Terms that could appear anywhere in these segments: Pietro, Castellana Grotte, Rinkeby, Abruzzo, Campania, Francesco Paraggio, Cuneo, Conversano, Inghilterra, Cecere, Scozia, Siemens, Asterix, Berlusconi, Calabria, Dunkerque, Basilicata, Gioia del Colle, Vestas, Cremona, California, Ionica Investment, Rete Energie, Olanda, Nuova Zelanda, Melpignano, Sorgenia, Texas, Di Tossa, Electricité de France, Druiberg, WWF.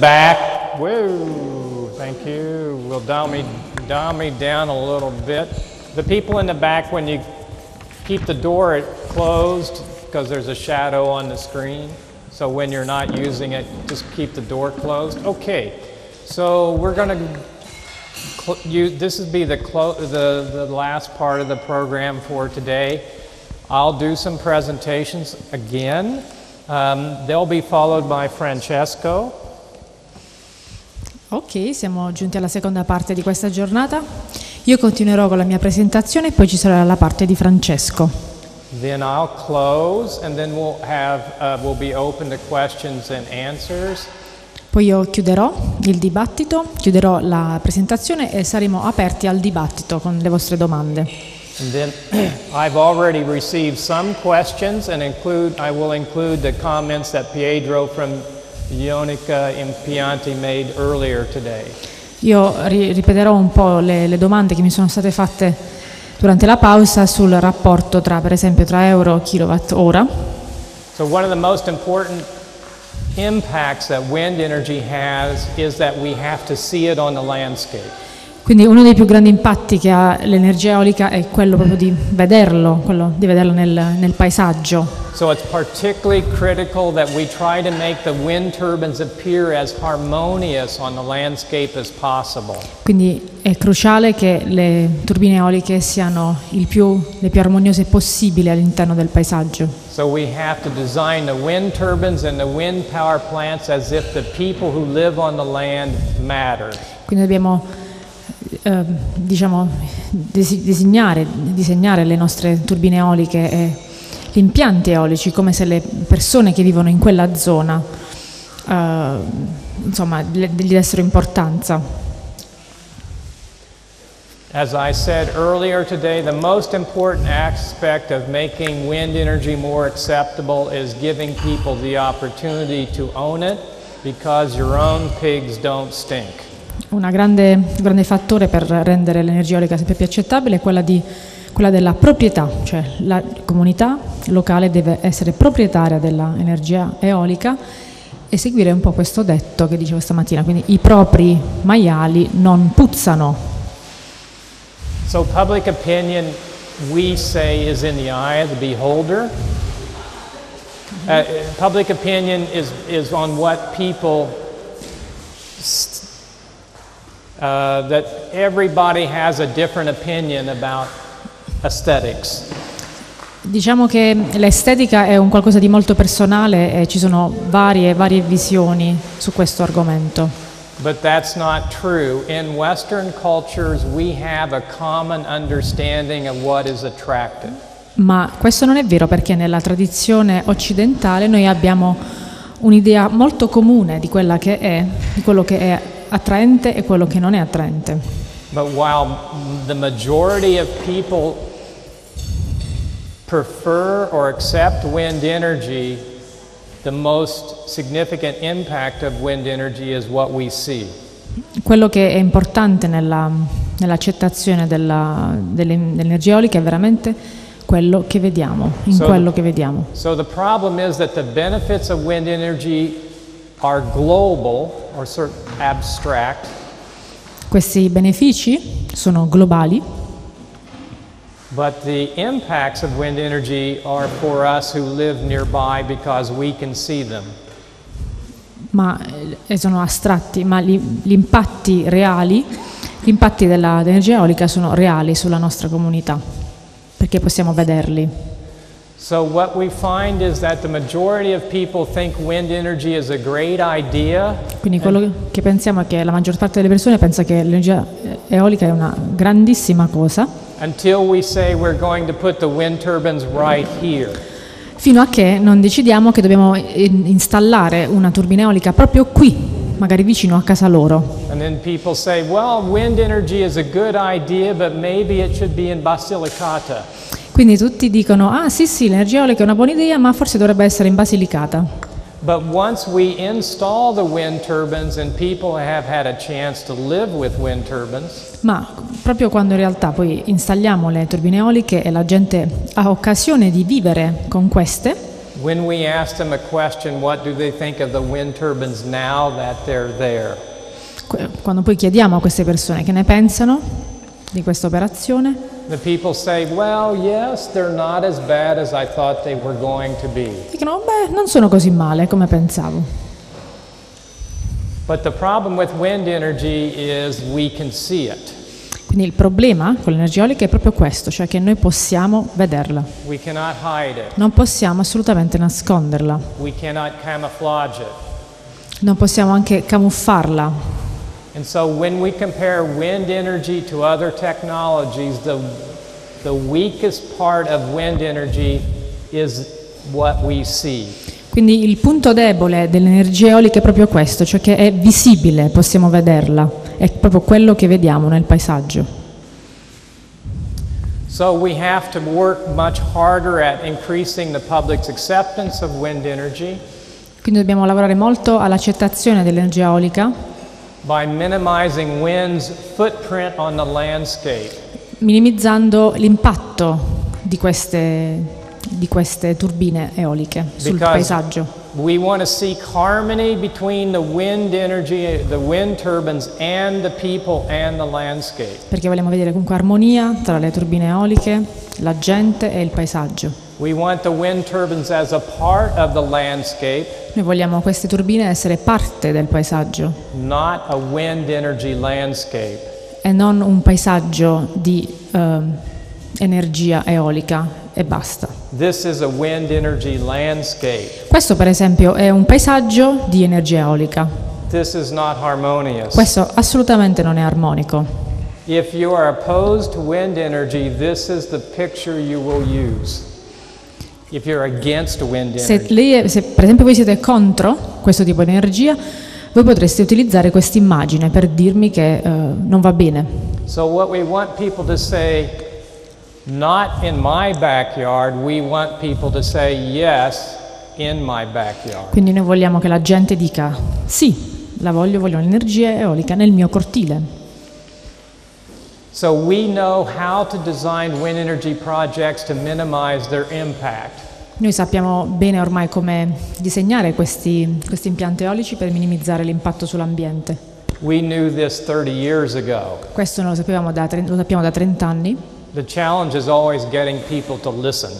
back. Whoa, thank you. Will dial me down a little bit. The people in the back, when you keep the door closed, because there's a shadow on the screen. So when you're not using it, just keep the door closed. Okay, so we're gonna, this would be the last part of the program for today. I'll do some presentations again. They'll be followed by Francesco. Ok, siamo giunti alla seconda parte di questa giornata. Io continuerò con la mia presentazione e poi ci sarà la parte di Francesco. Then I'll close and then we'll have we'll be open to questions and answers. Poi io chiuderò il dibattito, chiuderò la presentazione e saremo aperti al dibattito con le vostre domande. And then I've already received some questions and I will include the comments that Pietro from Ionica Impianti made earlier today. Io ripeterò un po' le domande che mi sono state fatte durante la pausa sul rapporto tra, per esempio, tra euro e kilowatt-ora. So one of the most important impacts that wind energy has is that we have to see it on the landscape. Quindi uno dei più grandi impatti che ha l'energia eolica è quello proprio di vederlo, nel paesaggio. So it's particularly critical that we try to make the wind turbines appear as harmonious on the landscape as possible. Quindi è cruciale che le turbine eoliche siano le più armoniose possibile all'interno del paesaggio. So we have to design the wind turbines and the wind power plants as if the people who live on the land matter. Quindi dobbiamo disegnare le nostre turbine eoliche e gli impianti eolici come se le persone che vivono in quella zona gli dessero importanza. As I said earlier today, the most important aspect of making wind energy more acceptable is giving people the opportunity to own it, because your own pigs don't stink. Un grande fattore per rendere l'energia eolica sempre più accettabile è quella della proprietà, cioè la comunità locale deve essere proprietaria dell'energia eolica e seguire un po' questo detto che dicevo stamattina, quindi i propri maiali non puzzano. So public opinion, we say, is in the eye of the beholder. Public opinion is on what people that everybody has a different opinion about aesthetics. Diciamo che l'estetica è un qualcosa di molto personale e ci sono varie visioni su questo argomento. But that's not true. In Western cultures we have a common understanding of what is attractive. Ma questo non è vero, perché nella tradizione occidentale noi abbiamo un'idea molto comune di quella che è, di quello che è attraente e quello che non è attraente. But while the majority of people prefer or accept wind energy, the most significant impact of wind energy is what we see. Quello che è importante nell'accettazione dell'energia eolica è veramente quello che vediamo, quello che vediamo. So the problem is that the benefits of wind energy are global or sort of abstract. Questi benefici sono globali. But the impacts of wind energy are for us who live nearby because we can see them. Ma sono astratti, ma gli impatti reali, gli impatti dell'energia eolica sono reali sulla nostra comunità, perché possiamo vederli. So what we find is that the majority of people think wind energy is a great idea. Quindi quello che pensiamo è che la maggior parte delle persone pensa che l'energia eolica è una grandissima cosa. Until we say we're going to put the wind turbines right here. Fino a che non decidiamo che dobbiamo installare una turbina eolica proprio qui, magari vicino a casa loro. And then people say, well, wind energy is a good idea, but maybe it should be in Basilicata. Quindi tutti dicono, ah sì, l'energia eolica è una buona idea, ma forse dovrebbe essere in Basilicata. Ma proprio quando in realtà poi installiamo le turbine eoliche e la gente ha occasione di vivere con queste, When we ask them a question, what do they think of the wind turbines now that they're there? Quando poi chiediamo a queste persone che ne pensano di questa operazione, the people say, well, yes, they're not as bad as I thought they were going to be. Dicono, beh, non sono così male come pensavo. But the problem with wind energy is we can see it. Quindi il problema con l'energia eolica è proprio questo, cioè che noi possiamo vederla. We cannot hide it. Non possiamo assolutamente nasconderla. We cannot camouflage it. Non possiamo anche camuffarla. And so when we compare wind energy to other technologies, the weakest part of wind energy is what we see. Quindi il punto debole dell'energia eolica è proprio questo, cioè che è visibile, possiamo vederla, è proprio quello che vediamo nel paesaggio. So we have to work much harder at increasing the public's acceptance of wind energy. Quindi dobbiamo lavorare molto all'accettazione dell'energia eolica. By minimizing wind's footprint on the landscape. Minimizzando l'impatto di queste turbine eoliche sul paesaggio. We want to seek harmony between the wind energy, the wind turbines and the people and the landscape. Perché vogliamo vedere comunque armonia tra le turbine eoliche, la gente e il paesaggio. We want the wind turbines as a part of the landscape. Noi vogliamo queste turbine essere parte del paesaggio. Not a wind energy landscape. E non un paesaggio di energia eolica e basta. This is a wind energy landscape. Questo per esempio è un paesaggio di energia eolica. This is not harmonious. Questo assolutamente non è armonico. If you are opposed to wind energy, this is the picture you will use. If you're against wind energy. Se per esempio voi siete contro questo tipo di energia, voi potreste utilizzare questa immagine per dirmi che non va bene. So what we want people to say, not in my backyard, we want people to say yes in my backyard. Quindi noi vogliamo che la gente dica sì, la voglio l'energia eolica nel mio cortile. So we know how to design wind energy projects to minimize their impact. Noi sappiamo bene ormai come disegnare questi impianti eolici per minimizzare l'impatto sull'ambiente. We knew this 30 years ago. Questo lo sappiamo da 30 anni. The challenge is always getting people to listen.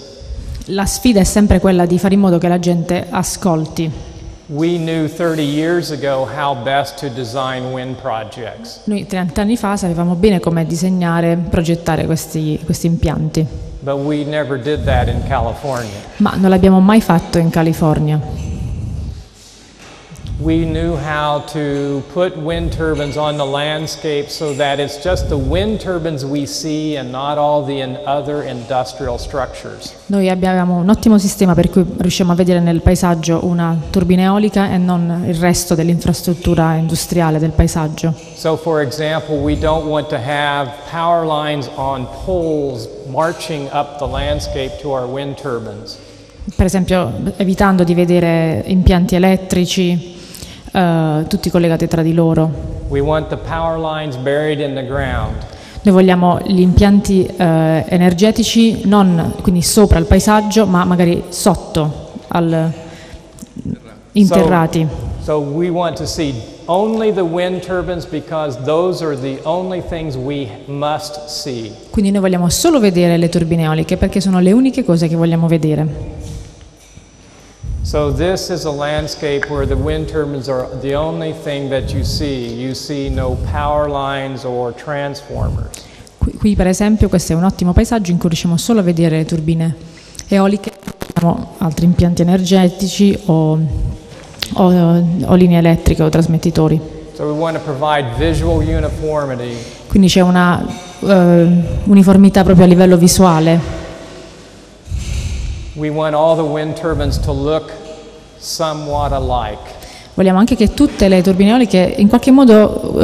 La sfida è sempre quella di fare in modo che la gente ascolti. We knew 30 years ago how best to design wind projects. Noi 30 anni fa sapevamo bene come disegnare, progettare questi impianti. But we never did that in California. Ma non l'abbiamo mai fatto in California. We knew how to put wind turbines on the landscape so that it's just the wind turbines we see and not all the other industrial structures. Noi abbiamo un ottimo sistema per cui riusciamo a vedere nel paesaggio una turbina eolica e non il resto dell'infrastruttura industriale del paesaggio. So for example, we don't want to have power lines on poles marching up the landscape to our wind turbines. Per esempio, evitando di vedere impianti elettrici tutti collegati tra di loro. We want the power lines buried in the ground. Noi vogliamo gli impianti energetici non quindi sopra il paesaggio, ma magari sotto interrati. So we want to see only the wind turbines because those are the only things we must see. Quindi noi vogliamo solo vedere le turbine eoliche perché sono le uniche cose che vogliamo vedere. So this is a landscape where the wind turbines are the only thing that you see. You see no power lines or transformers. Qui per esempio questo è un ottimo paesaggio in cui riusciamo solo a vedere le turbine eoliche, altri impianti energetici o linee elettriche o trasmettitori. So we want to provide visual uniformity. Quindi c'è una uniformità proprio a livello visuale. We want all the wind turbines to look somewhat alike. Vogliamo anche che tutte le turbine eoliche in qualche modo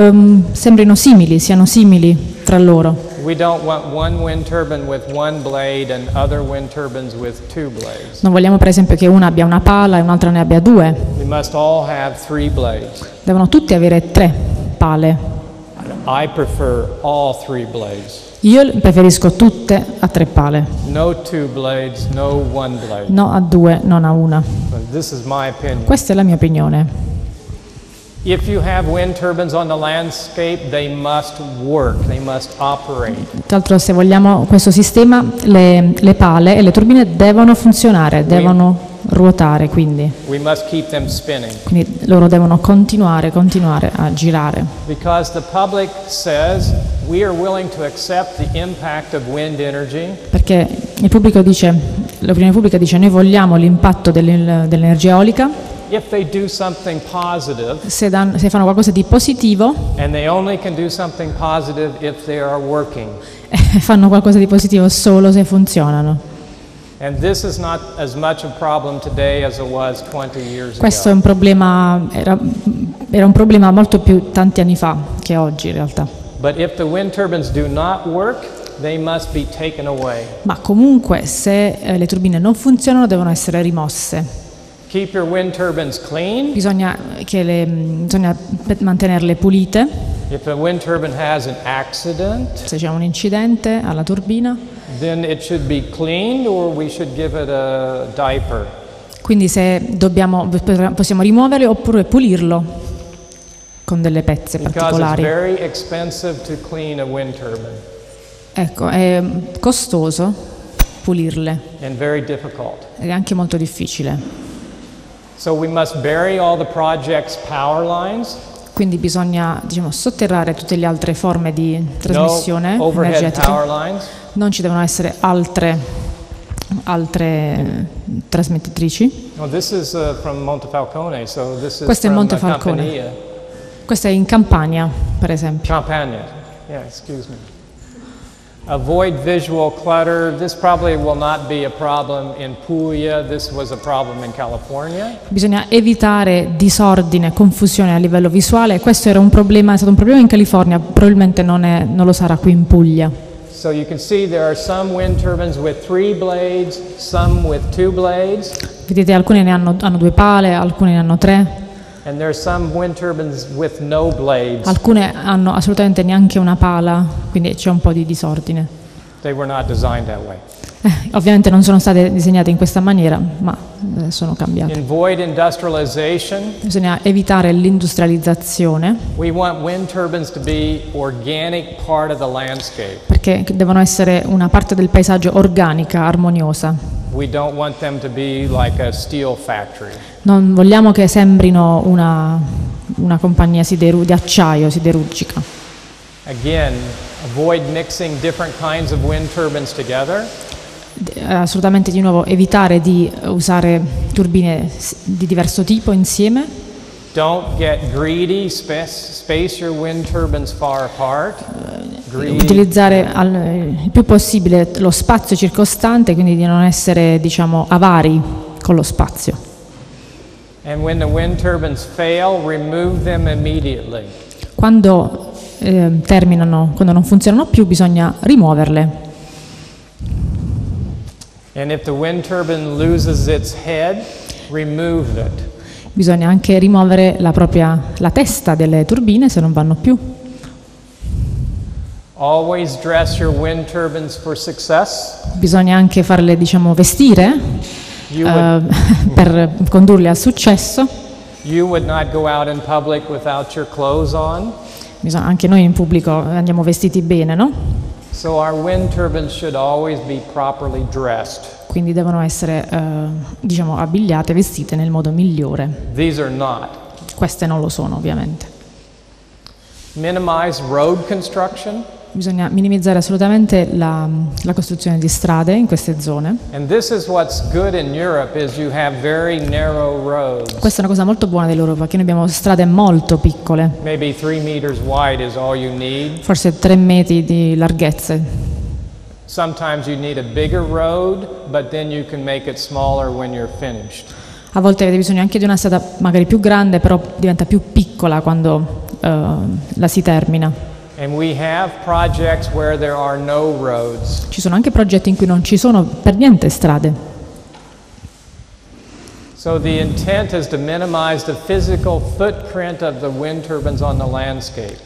sembrino simili, siano simili tra loro. We don't want one wind turbine with one blade and other wind turbines with two blades. Non vogliamo per esempio che una abbia una pala e un'altra ne abbia due. We must all have three blades. Devono tutti avere tre pale. Io preferisco tutte a tre pale. No a due, non a una. Questa è la mia opinione. If you have wind turbines on the landscape, they must work, they must operate. Tra l'altro, se vogliamo questo sistema, le pale e le turbine devono funzionare, devono ruotare, quindi. We must keep them spinning. Quindi loro devono continuare a girare. Because the public says we are willing to accept the impact of wind energy. Perché il pubblico dice, l'opinione pubblica dice, noi vogliamo l'impatto dell'energia eolica. If they do something positive, se fanno qualcosa di positivo, and they only can do something positive if they are working. Fanno qualcosa di positivo solo se funzionano. And this is not as much a problem today as it was 20 years ago. Questo è un problema, era un problema molto più tanti anni fa che oggi in realtà. But if the wind turbines do not work, they must be taken away. Ma comunque se le turbine non funzionano devono essere rimosse. Keep your wind turbines clean. Bisogna mantenerle pulite. If a wind turbine has an accident, se c'è un incidente alla turbina, then it should be cleaned or we should give it a diaper. Quindi se possiamo rimuoverlo oppure pulirlo con delle pezze particolari. Because it's very expensive to clean a wind turbine. Ecco, è costoso pulirle. And very difficult. È anche molto difficile. So we must bury all the project's power lines. Quindi bisogna, sotterrare tutte le altre forme di trasmissione energetica. Non ci devono essere altre trasmettitrici. Questo è Montefalcone. Questo è in Campania, per esempio. Campania. Yeah, excuse me. Avoid visual clutter. This probably will not be a problem in Puglia. This was a problem in California. Bisogna evitare disordine, confusione a livello visuale. Questo era un problema, è stato un problema in California, probabilmente non lo sarà qui in Puglia. So you can see there are some wind turbines with 3 blades, some with 2 blades. Vedete, alcune ne hanno 2 pale, alcune ne hanno 3. And there are some wind turbines with no blades. Alcune hanno assolutamente neanche una pala, quindi c'è un po' di disordine. They were not designed that way. Ovviamente non sono state disegnate in questa maniera, ma sono cambiate. Avoid industrialization. Bisogna evitare l'industrializzazione. We want wind turbines to be organic part of the landscape. Perché devono essere una parte del paesaggio organica, armoniosa. We don't want them to be like a steel factory. Non vogliamo che sembrino una compagnia di acciaio siderurgica. Again, avoid mixing different kinds of wind turbines together. Assolutamente, di nuovo, evitare di usare turbine di diverso tipo insieme. Don't get greedy, space your wind turbines far apart. Utilizzare il più possibile lo spazio circostante, quindi di non essere, avari con lo spazio. And when the wind turbines fail, remove them immediately. Quando non funzionano più, bisogna rimuoverle. And if the wind turbine loses its head, remove it. Bisogna anche rimuovere la testa delle turbine se non vanno più. Always dress your wind turbines for success. Bisogna anche farle, vestire per condurle al successo. You would not go out in public without your clothes on. Anche noi in pubblico andiamo vestiti bene, no? So our wind turbines should always be properly dressed. Quindi devono essere abbigliate, vestite nel modo migliore. These are not. Queste non lo sono, ovviamente. Minimize road construction. Bisogna minimizzare assolutamente la costruzione di strade in queste zone. And this is what's good in Europe is you have very narrow roads. Questa è una cosa molto buona dell'Europa, che noi abbiamo strade molto piccole. Maybe 3 meters wide is all you need. Forse 3 metri di larghezze. Sometimes you need a bigger road, but then you can make it smaller when you're finished. A volte avete bisogno anche di una strada magari più grande, però diventa più piccola quando la si termina. And we have projects where there are no roads. Ci sono anche progetti in cui non ci sono per niente strade. So the intent is to minimize the physical footprint of the wind turbines on the landscape.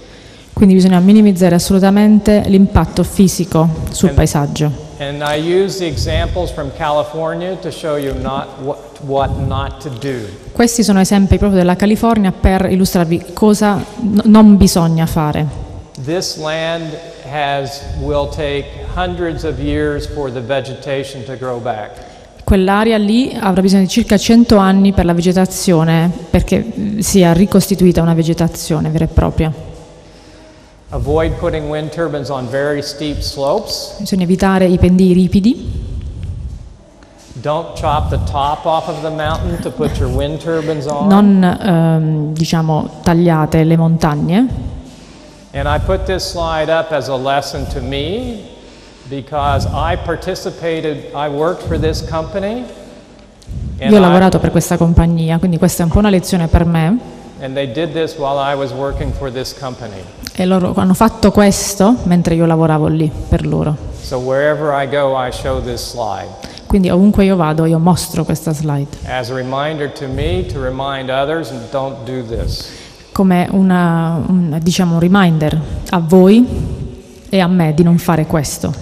Quindi bisogna minimizzare assolutamente l'impatto fisico sul paesaggio. And I use the examples from California to show you what not to do. Questi sono esempi proprio della California per illustrarvi cosa non bisogna fare. This land will take hundreds of years for the vegetation to grow back. Quell'area lì avrà bisogno di circa 100 anni per la vegetazione, perché sia ricostituita una vegetazione vera e propria. Avoid putting wind turbines on very steep slopes. Bisogna evitare i pendii ripidi. Don't chop the top off of the mountain to put your wind turbines on. Non tagliate le montagne. And I put this slide up as a lesson to me because I participated, I worked for this company. Io ho lavorato per questa compagnia, quindi questa è un po' una lezione per me. And they did this while I was working for this company. E loro hanno fatto questo mentre io lavoravo lì per loro. So wherever I go, I show this slide. Quindi ovunque io vado, io mostro questa slide. As a reminder to me to remind others and don't do this. Come un reminder a voi e a me di non fare questo.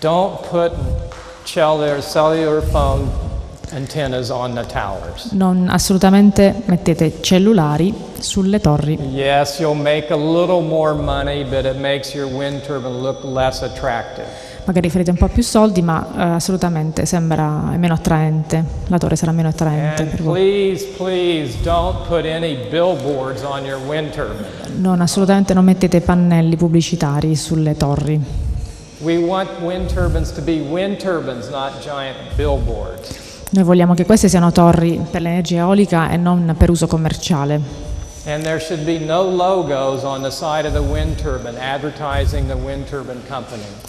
Don't put cellular phone antennas on the towers. Non assolutamente mettete cellulari sulle torri. Yes, you'll make a little more money, but it makes your wind turbine look less attractive. Magari farete un po' più soldi, ma assolutamente sembra meno attraente. La torre sarà meno attraente. And please don't put any billboards on your wind turbine. Non assolutamente non mettete pannelli pubblicitari sulle torri. We want wind turbines to be wind turbines, not giant billboards. Noi vogliamo che queste siano torri per l'energia eolica e non per uso commerciale.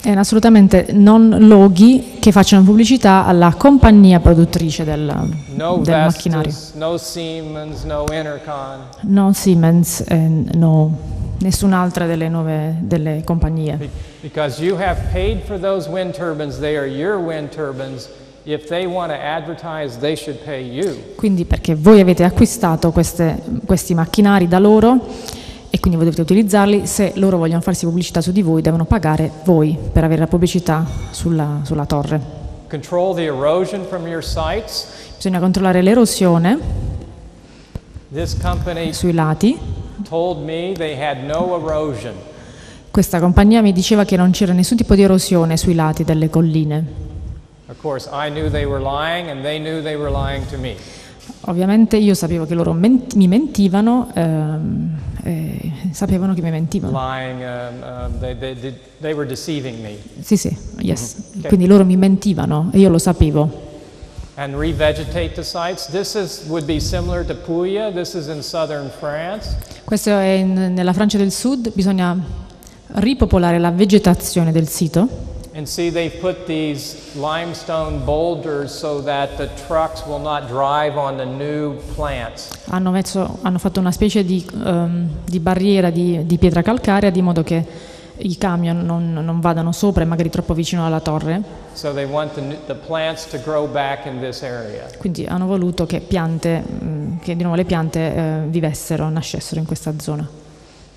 E assolutamente non loghi che facciano pubblicità alla compagnia produttrice del macchinario. No Siemens, no Intercon. No Siemens e no nessun'altra delle compagnie. Because you have paid for those wind turbines, they are your wind turbines. If they want to advertise, they should pay you. Quindi perché voi avete acquistato questi macchinari da loro e quindi voi dovete utilizzarli. Se loro vogliono farsi pubblicità su di voi, devono pagare voi per avere la pubblicità sulla torre. Control the erosion from your sites. Bisogna controllare l'erosione sui lati. Told me they had no erosion. Questa compagnia mi diceva che non c'era nessun tipo di erosione sui lati delle colline. Of course, I knew they were lying and they knew they were lying to me. Ovviamente io sapevo che loro mi mentivano, sapevano che mi mentivano. Lying, they were deceiving me. Sì, yes. Okay. Quindi loro mi mentivano e io lo sapevo. And revegetate the sites. Would be similar to Puglia. This is in southern France. Questo è nella Francia del Sud, bisogna ripopolare la vegetazione del sito. And see, they put these limestone boulders so that the trucks will not drive on the new plants. Hanno fatto una specie di barriera di pietra calcarea di modo che i camion non vadano sopra e magari troppo vicino alla torre. So they want the plants to grow back in this area. Quindi hanno voluto che le piante nascessero in questa zona.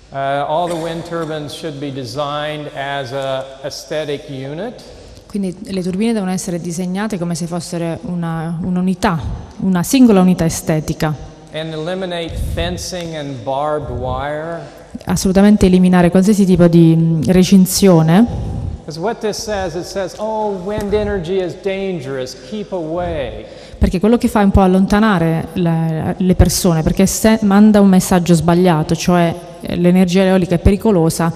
All the wind turbines should be designed as an aesthetic unit. Quindi le turbine devono essere disegnate come se fossero un'unità, una singola unità estetica. And eliminate fencing and barbed wire. Assolutamente eliminare qualsiasi tipo di recinzione. Because what this says, it says, oh, wind energy is dangerous, keep away. Perché quello che fa è un po' allontanare le persone, perché manda un messaggio sbagliato, cioè l'energia eolica è pericolosa,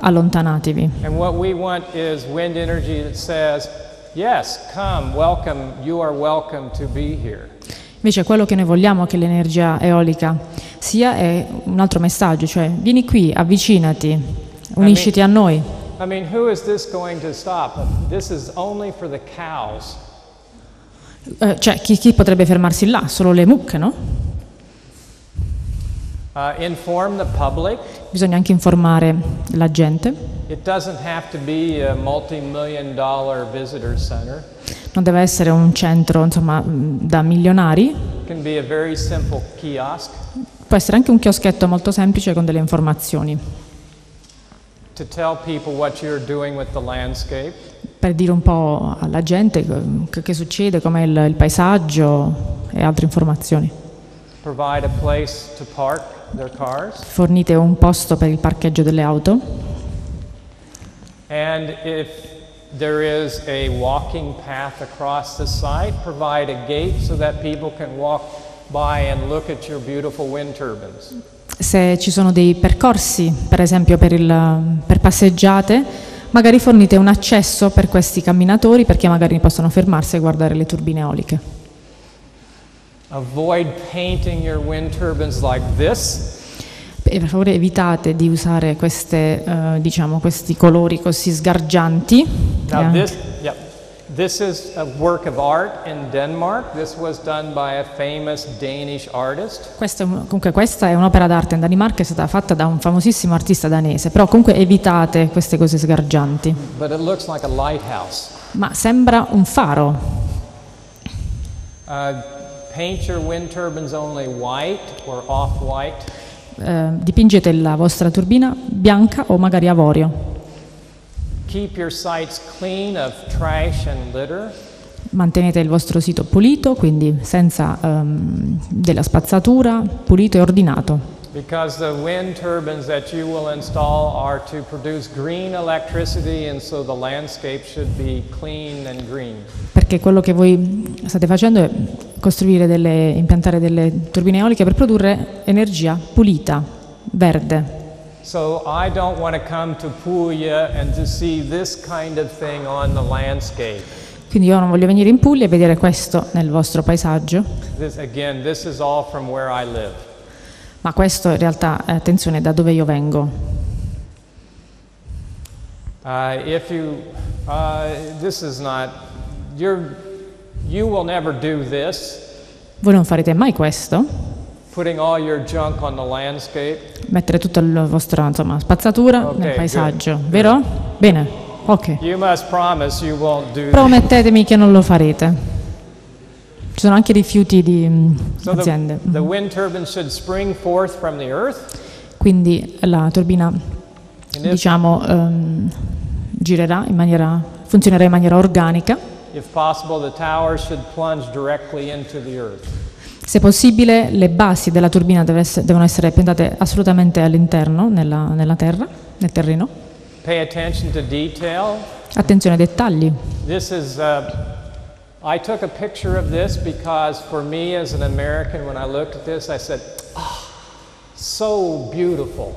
allontanatevi. And what we want is wind energy that says, yes, come, welcome, you are welcome to be here. Invece quello che noi vogliamo che l'energia eolica sia è un altro messaggio, cioè vieni qui, avvicinati, unisciti a noi. Who is this going to stop? This is only for the cows. Chi potrebbe fermarsi là? Solo le mucche, no? Inform the public. Bisogna anche informare la gente. It doesn't have to be a multi-million dollar visitor center. Non deve essere un centro, da milionari. It can be a very simple kiosk. Può essere anche un chioschetto molto semplice con delle informazioni. to tell people what you're doing with the landscape. Per dire un po' alla gente che succede, com'è il paesaggio e altre informazioni. Provide a place to park their cars. Fornite un posto per il parcheggio delle auto. And if there is a walking path across the site, provide a gate so that people can walk by and look at your beautiful wind turbines. Se ci sono dei percorsi, per esempio per passeggiate, magari fornite un accesso per questi camminatori perché magari possono fermarsi e guardare le turbine eoliche. Avoid painting your wind turbines like this. E per favore evitate di usare queste, diciamo, questi colori così sgargianti. Now this, yeah, this is a work of art in Denmark. This was done by a famous Danish artist. Questa è un'opera d'arte in Danimarca, è stata fatta da un famosissimo artista danese. Però comunque evitate queste cose sgargianti. But it looks like a lighthouse. Ma sembra un faro. Paint your wind turbines only white or off-white. Dipingete la vostra turbina bianca o magari avorio. Keep your sites clean of trash and litter. Mantenete il vostro sito pulito, quindi senza della spazzatura, pulito e ordinato. Because the wind turbines that you will install are to produce green electricity and so the landscape should be clean and green. Perché quello che voi state facendo è costruire impiantare delle turbine eoliche per produrre energia pulita, verde. So I don't want to come to Puglia and to see this kind of thing on the landscape. Quindi io non voglio venire in Puglia e vedere questo nel vostro paesaggio. This is all from where I live. Ma questo in realtà, attenzione, da dove io vengo. You will never do this. Voi non farete mai questo. Putting all your junk on the landscape. Mettere tutta la vostra, insomma, spazzatura nel paesaggio, good. Vero? Bene. Ok. You must promise you won't do Promettetemi this. Che non lo farete. Ci sono anche rifiuti di aziende. The wind turbine should spring forth from the earth. Quindi la turbina, diciamo, girerà in maniera, funzionerà in maniera organica. If possible, the tower should plunge directly into the earth. Se possibile, le basi della turbina devono essere piantate assolutamente all'interno, nella terra, nel terreno. Pay attention to detail. Attenzione ai dettagli. This is, I took a picture of this because for me as an American, when I looked at this, I said, "Ah, so beautiful."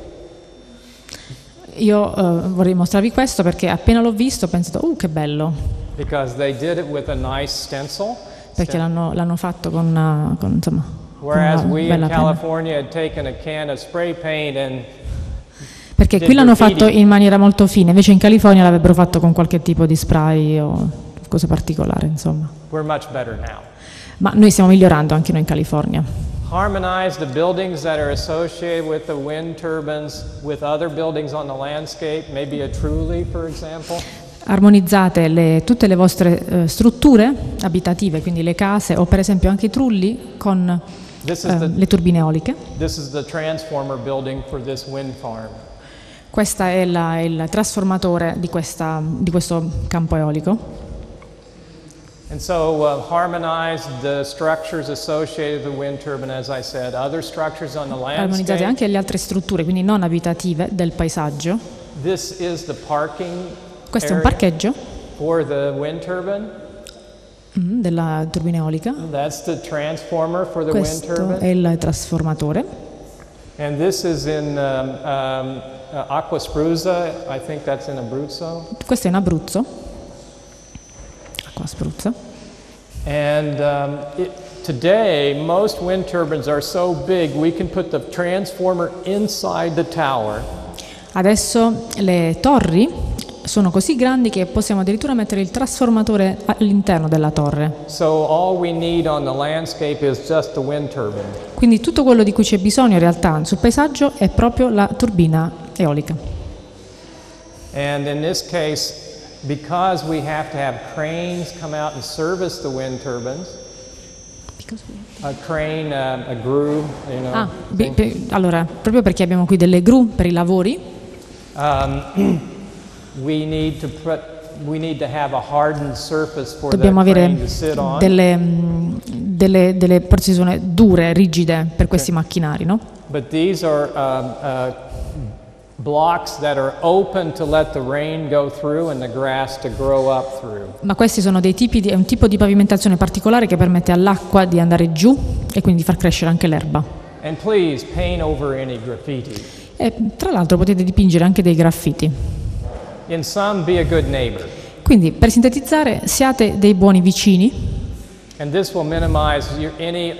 Io vorrei mostrarvi questo perché appena l'ho visto ho pensato, che bello. Because they did it with a nice stencil. Perché l'hanno fatto con insomma. Whereas we in California had taken a can of spray paint and. Perché qui l'hanno fatto in maniera molto fine, invece in California l'avrebbero fatto con qualche tipo di spray o cosa particolare, insomma. We're much better now. Ma noi stiamo migliorando anche noi in California. Harmonize the buildings that are associated with the wind turbines with other buildings on the landscape, maybe a truly, for example. Armonizzate tutte le vostre strutture abitative, quindi le case o per esempio anche i trulli con le turbine eoliche. Questo è il trasformatore di questo campo eolico. And so harmonize the structures associated with the wind turbine, as I said, other structures on the landscape. Armonizzate anche le altre strutture, quindi non abitative, del paesaggio. This is the parking. Questo è un parcheggio della turbina eolica. Questo è il trasformatore. E questo è in Abruzzo. Acqua spruzza. Today, most wind turbines are so big we can put the transformer inside the tower. Adesso le torri sono così grandi che possiamo addirittura mettere il trasformatore all'interno della torre. Quindi tutto quello di cui c'è bisogno in realtà sul paesaggio è proprio la turbina eolica. Allora, proprio perché abbiamo qui delle gru per i lavori. Dobbiamo avere delle precisioni dure, rigide per questi macchinari, no? But these are blocks that are open to let the rain go through and the grass to grow up through. Ma questi sono dei tipi di un tipo di pavimentazione particolare che permette all'acqua di andare giù e quindi di far crescere anche l'erba. And please paint over any graffiti. E tra l'altro potete dipingere anche dei graffiti. In sum, be a good neighbor. Quindi, per sintetizzare, siate dei buoni vicini. And this will minimize any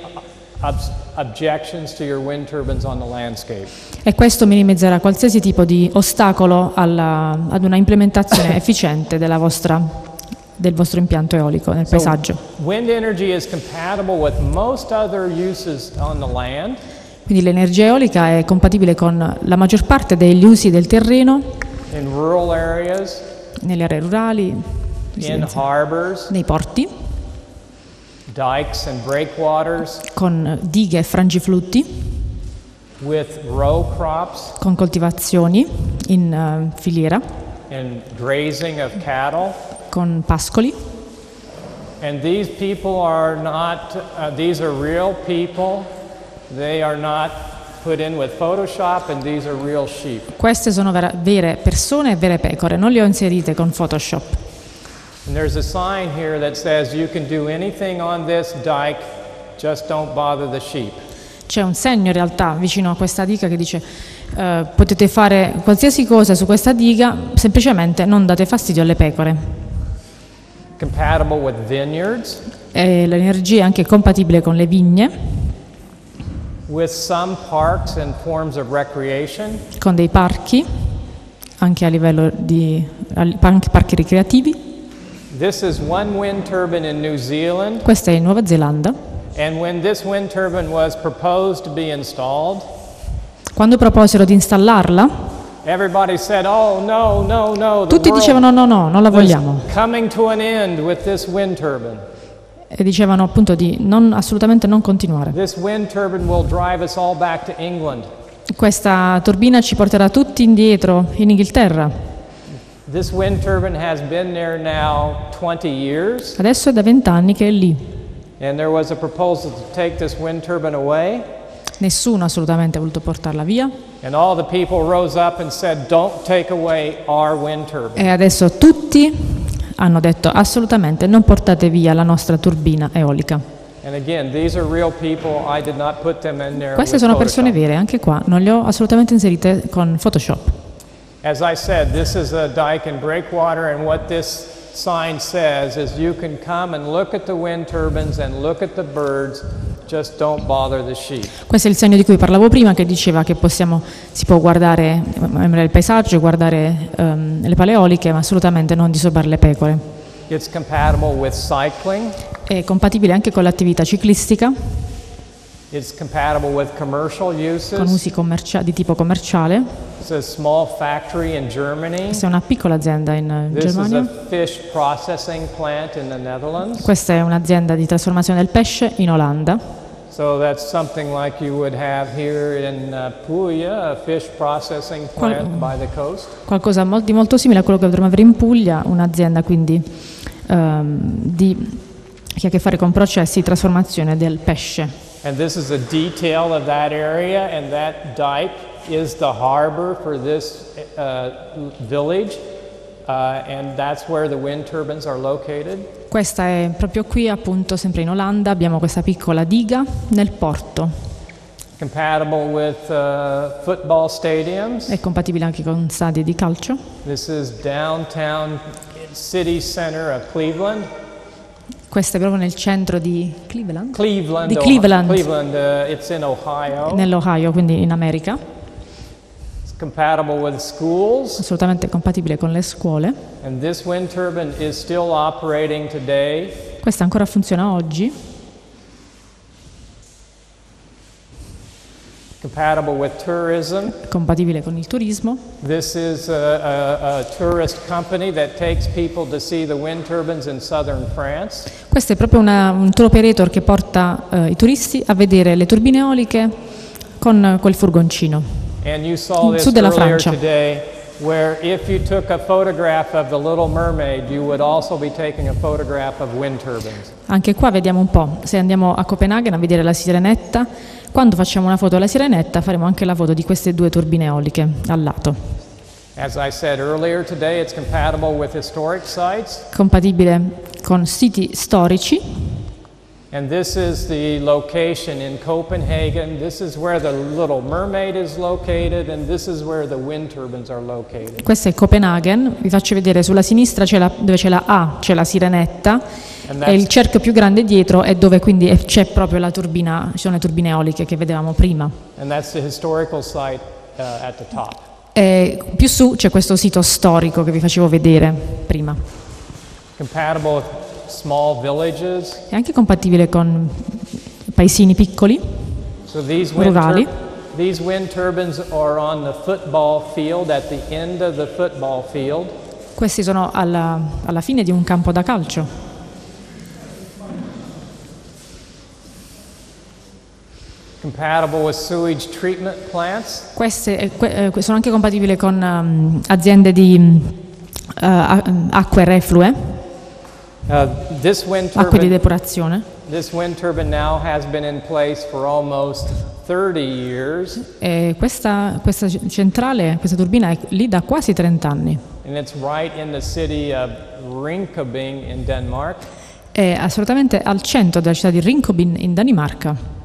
objections to your wind turbines on the landscape. E questo minimizzerà qualsiasi tipo di ostacolo ad una implementazione efficiente del vostro impianto eolico nel paesaggio. Wind energy is compatible with most other uses on the land. Quindi l'energia eolica è compatibile con la maggior parte degli usi del terreno, in rural areas, nelle aree rurali, in harbors, nei porti, dikes and breakwaters, con dighe e frangiflutti, with row crops, con coltivazioni in filiera, and grazing of cattle, con pascoli. And these people are not, these are real people, they are not put in with Photoshop, and these are real sheep. Queste sono vere persone e vere pecore, non le ho inserite con Photoshop. And there's a sign here that says you can do anything on this dike, just don't bother the sheep. C'è un segno in realtà vicino a questa diga che dice potete fare qualsiasi cosa su questa diga, semplicemente non date fastidio alle pecore. Compatible with vineyards. E l'energia è anche compatibile con le vigne. With some parks and forms of recreation. Con dei parchi, anche a livello di parchi ricreativi. This is one wind turbine in New Zealand. Questa è in Nuova Zelanda. And when this wind turbine was proposed to be installed, quando proposero di installarla, everybody said, "Oh no, no, no." Tutti dicevano no, no, non la vogliamo. Coming to an end with this wind turbine. E dicevano appunto di assolutamente non continuare. This wind turbine will drive us all back to England. Questa turbina ci porterà tutti indietro in Inghilterra. This wind turbine has been there now 20 years. Adesso è da 20 anni che è lì. And there was a proposal to take this wind turbine away. Nessuno assolutamente ha voluto portarla via. And all the people rose up and said, "Don't take away our wind turbine." E adesso tutti hanno detto assolutamente non portate via la nostra turbina eolica. And again, these are real people. I did not put them in there. Queste sono persone vere, anche qua non le ho assolutamente inserite con Photoshop. As I said, this is a dike and breakwater, and what this sign says is you can come and look at the wind turbines and look at the birds, just don't bother the sheep. Questo è il segno di cui parlavo prima, che diceva che si può guardare il paesaggio, guardare le paleoliche, ma assolutamente non disturbare le pecore. It's compatible with cycling. È compatibile anche con l'attività ciclistica. It's compatible with commercial uses. Con usi di tipo commerciale. It's a small factory in Germany. Questa è una piccola azienda in Germania. This is a fish processing plant in the Netherlands. Questa è un'azienda di trasformazione del pesce in Olanda. So that's something like you would have here in Puglia, a fish processing plant by the coast. Qualcosa di molto simile a quello che dovremmo avere in Puglia, un'azienda quindi che ha a che fare con processi di trasformazione del pesce. And this is a detail of that area, and that dike is the harbor for this village, and that's where the wind turbines are located. Questa è proprio qui, appunto, sempre in Olanda. Abbiamo questa piccola diga nel porto. Compatible with football stadiums. È compatibile anche con stadi di calcio. This is downtown city center of Cleveland. Questa è proprio nel centro di Cleveland. Cleveland. It's in Ohio. Nell'Ohio, quindi in America. It's compatible with schools. Assolutamente compatibile con le scuole. And this wind turbine is still operating today. Questa ancora funziona oggi. Compatible with tourism. Compatibile con il turismo. This is a tourist company that takes people to see the wind turbines in southern France. Questo è proprio un tour operator che porta i turisti a vedere le turbine eoliche con quel furgoncino. And you saw this earlier today. where if you took a photograph of the Little Mermaid, you would also be taking a photograph of wind turbines. Anche qua vediamo un po', se andiamo a Copenaghen a vedere la sirenetta, quando facciamo una foto alla sirenetta faremo anche la foto di queste due turbine eoliche al lato. As I said earlier, today it's compatible with historic sites. Compatibile con siti storici. And this is the location in Copenhagen. This is where the Little Mermaid is located, and this is where the wind turbines are located. Questa è Copenaghen. Vi faccio vedere sulla sinistra c'è dove c'è la A, c'è la sirenetta, e il cerchio più grande dietro è dove quindi c'è proprio la turbina. Ci sono le turbine eoliche che vedevamo prima. And that's the historical site at the top. E più su c'è questo sito storico che vi facevo vedere prima. Compatible with small villages. È anche compatibile con paesini piccoli, rurali. These wind turbines are on the football field at the end of the football field. Questi sono alla fine di un campo da calcio. Compatible with sewage treatment plants. Queste sono anche compatibili con aziende di acque reflue. Acque di depurazione. This wind turbine now has been in place for almost 30 years. E questa centrale, questa turbina è lì da quasi 30 anni. And it's right in the city of Rinkeby in Denmark. È assolutamente al centro della città di Rinkeby in Danimarca.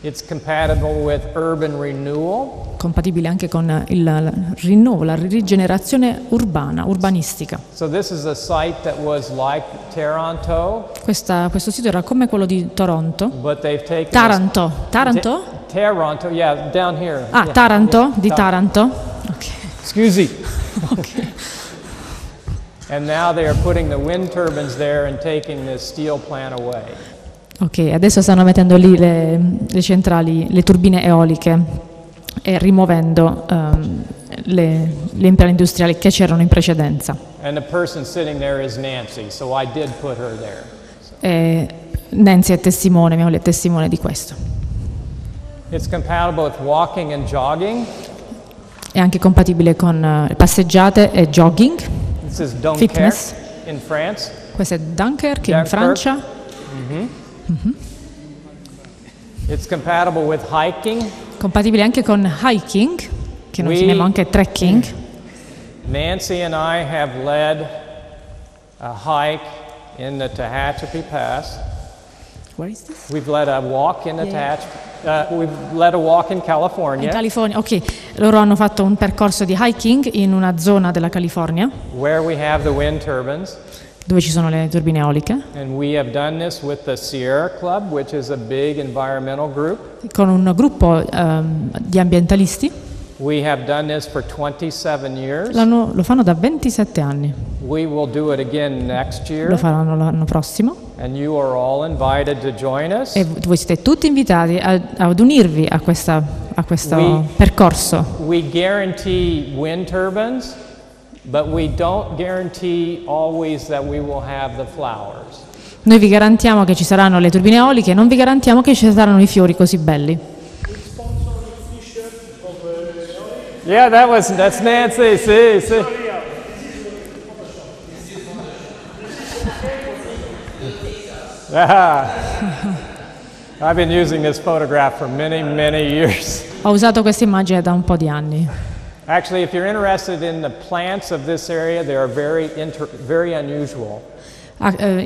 It's compatible with urban renewal. Compatibile anche con il rinnovo, la rigenerazione urbana, urbanistica. So this is a site that was like Taranto. Questo sito era come quello di Toronto. Taranto? Yeah, down here. Ah, yeah. Taranto, yeah. Di Taranto. Okay. Scusi. Okay. And now they are putting the wind turbines there and taking this steel plant away. Ok, adesso stanno mettendo lì le centrali, le turbine eoliche, e rimuovendo le imprese industriali che c'erano in precedenza. E Nancy è testimone, mia moglie è testimone di questo. È anche compatibile con passeggiate e jogging, fitness. Questo è Dunkerque in Francia. It's compatible with hiking. Compatibile anche con hiking, che noi chiamiamo anche trekking. Nancy and I have led a hike in the Tehachapi Pass. Where is this? We've led a walk in the we've led a walk in California. In California, ok. Loro hanno fatto un percorso di hiking in una zona della California. Where we have the wind turbines. Dove ci sono le turbine eoliche. Con un gruppo di ambientalisti. Lo fanno da 27 anni. Lo faranno l'anno prossimo. E voi siete tutti invitati ad unirvi a questo percorso. We guarantee wind turbines. But we don't guarantee always that we will have the flowers. Noi vi garantiamo che ci saranno le turbine eoliche, non vi garantiamo che ci saranno i fiori così belli. Yeah, that's Nancy. Sì, sì. I've been using this photograph for many, many years. Ho usato questa immagine da un po' di anni. Actually, if you're interested in the plants of this area, they are very unusual. The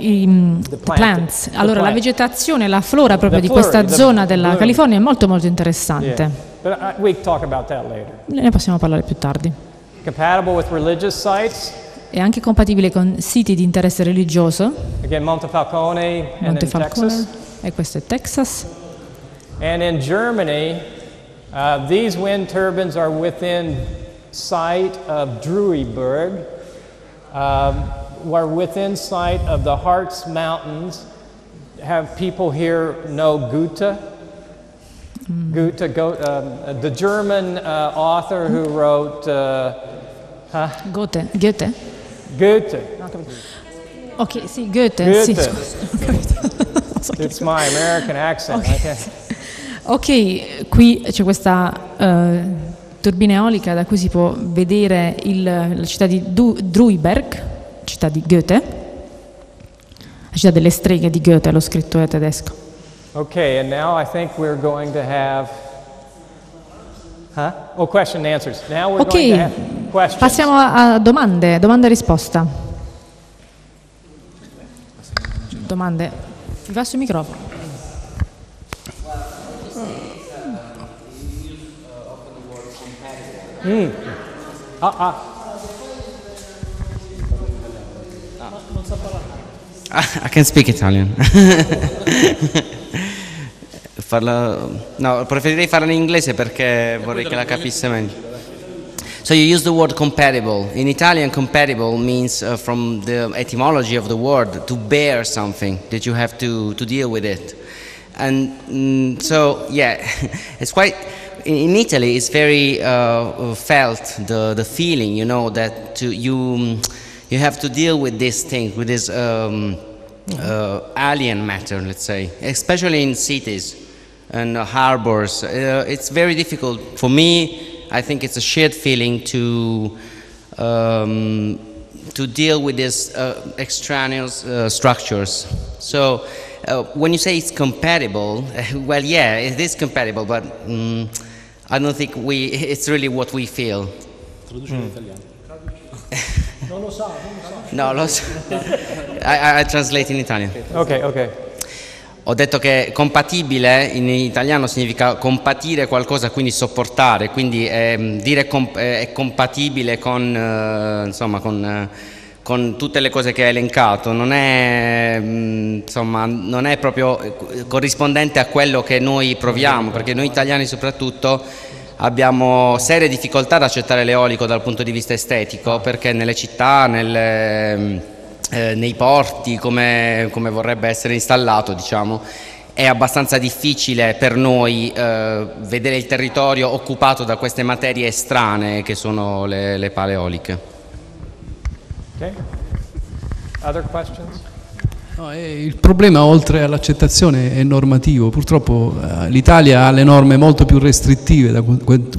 plants. Allora, la vegetazione, la flora proprio di questa zona della California è molto molto interessante. Yeah. But we talk about that later. Ne possiamo parlare più tardi. Compatible with religious sites. È anche compatibile con siti di interesse religioso. Again, Montefalcone. And in Texas. E questo è Texas. And in Germany. These wind turbines are within sight of Druiberg, are within sight of the Harz Mountains. Have people here know Goethe? Goethe, the German author who wrote... Goethe. Ok, sì, Goethe. Sì, it's my American accent. Okay. Ok, qui c'è questa turbina eolica da cui si può vedere la città di Druiberg, città di Goethe, la città delle streghe di Goethe, lo scrittore tedesco. Ok, and now I think we're going to have question and answers. Now we're going to have questions. Passiamo a domande, domanda e risposta. Domande. Mi passo il microfono. I can speak Italian. No, preferirei farla in inglese perché vorrei che la capisse meglio. So you use the word compatible. In Italian, compatible means from the etymology of the word to bear something that you have to deal with it. And so, yeah, it's quite. In Italy, it's very felt the feeling, you know, that you have to deal with this thing, with this alien matter, let's say, especially in cities and harbors. It's very difficult for me. I think it's a shared feeling to deal with these extraneous structures. So when you say it's compatible, well, yeah, it is compatible, but. I don't think it's really what we feel. No, I translate in Italian. Ok. Ho detto che compatibile in italiano significa compatire qualcosa, quindi sopportare, quindi dire è compatibile con, insomma, con tutte le cose che hai elencato, non è, insomma, non è proprio corrispondente a quello che noi proviamo, perché noi italiani soprattutto abbiamo serie difficoltà ad accettare l'eolico dal punto di vista estetico, perché nelle città, nei porti, come vorrebbe essere installato, diciamo, è abbastanza difficile per noi vedere il territorio occupato da queste materie estranee che sono le paleoliche. Okay. Other questions? No, il problema, oltre all'accettazione, è normativo. Purtroppo l'Italia ha le norme molto più restrittive da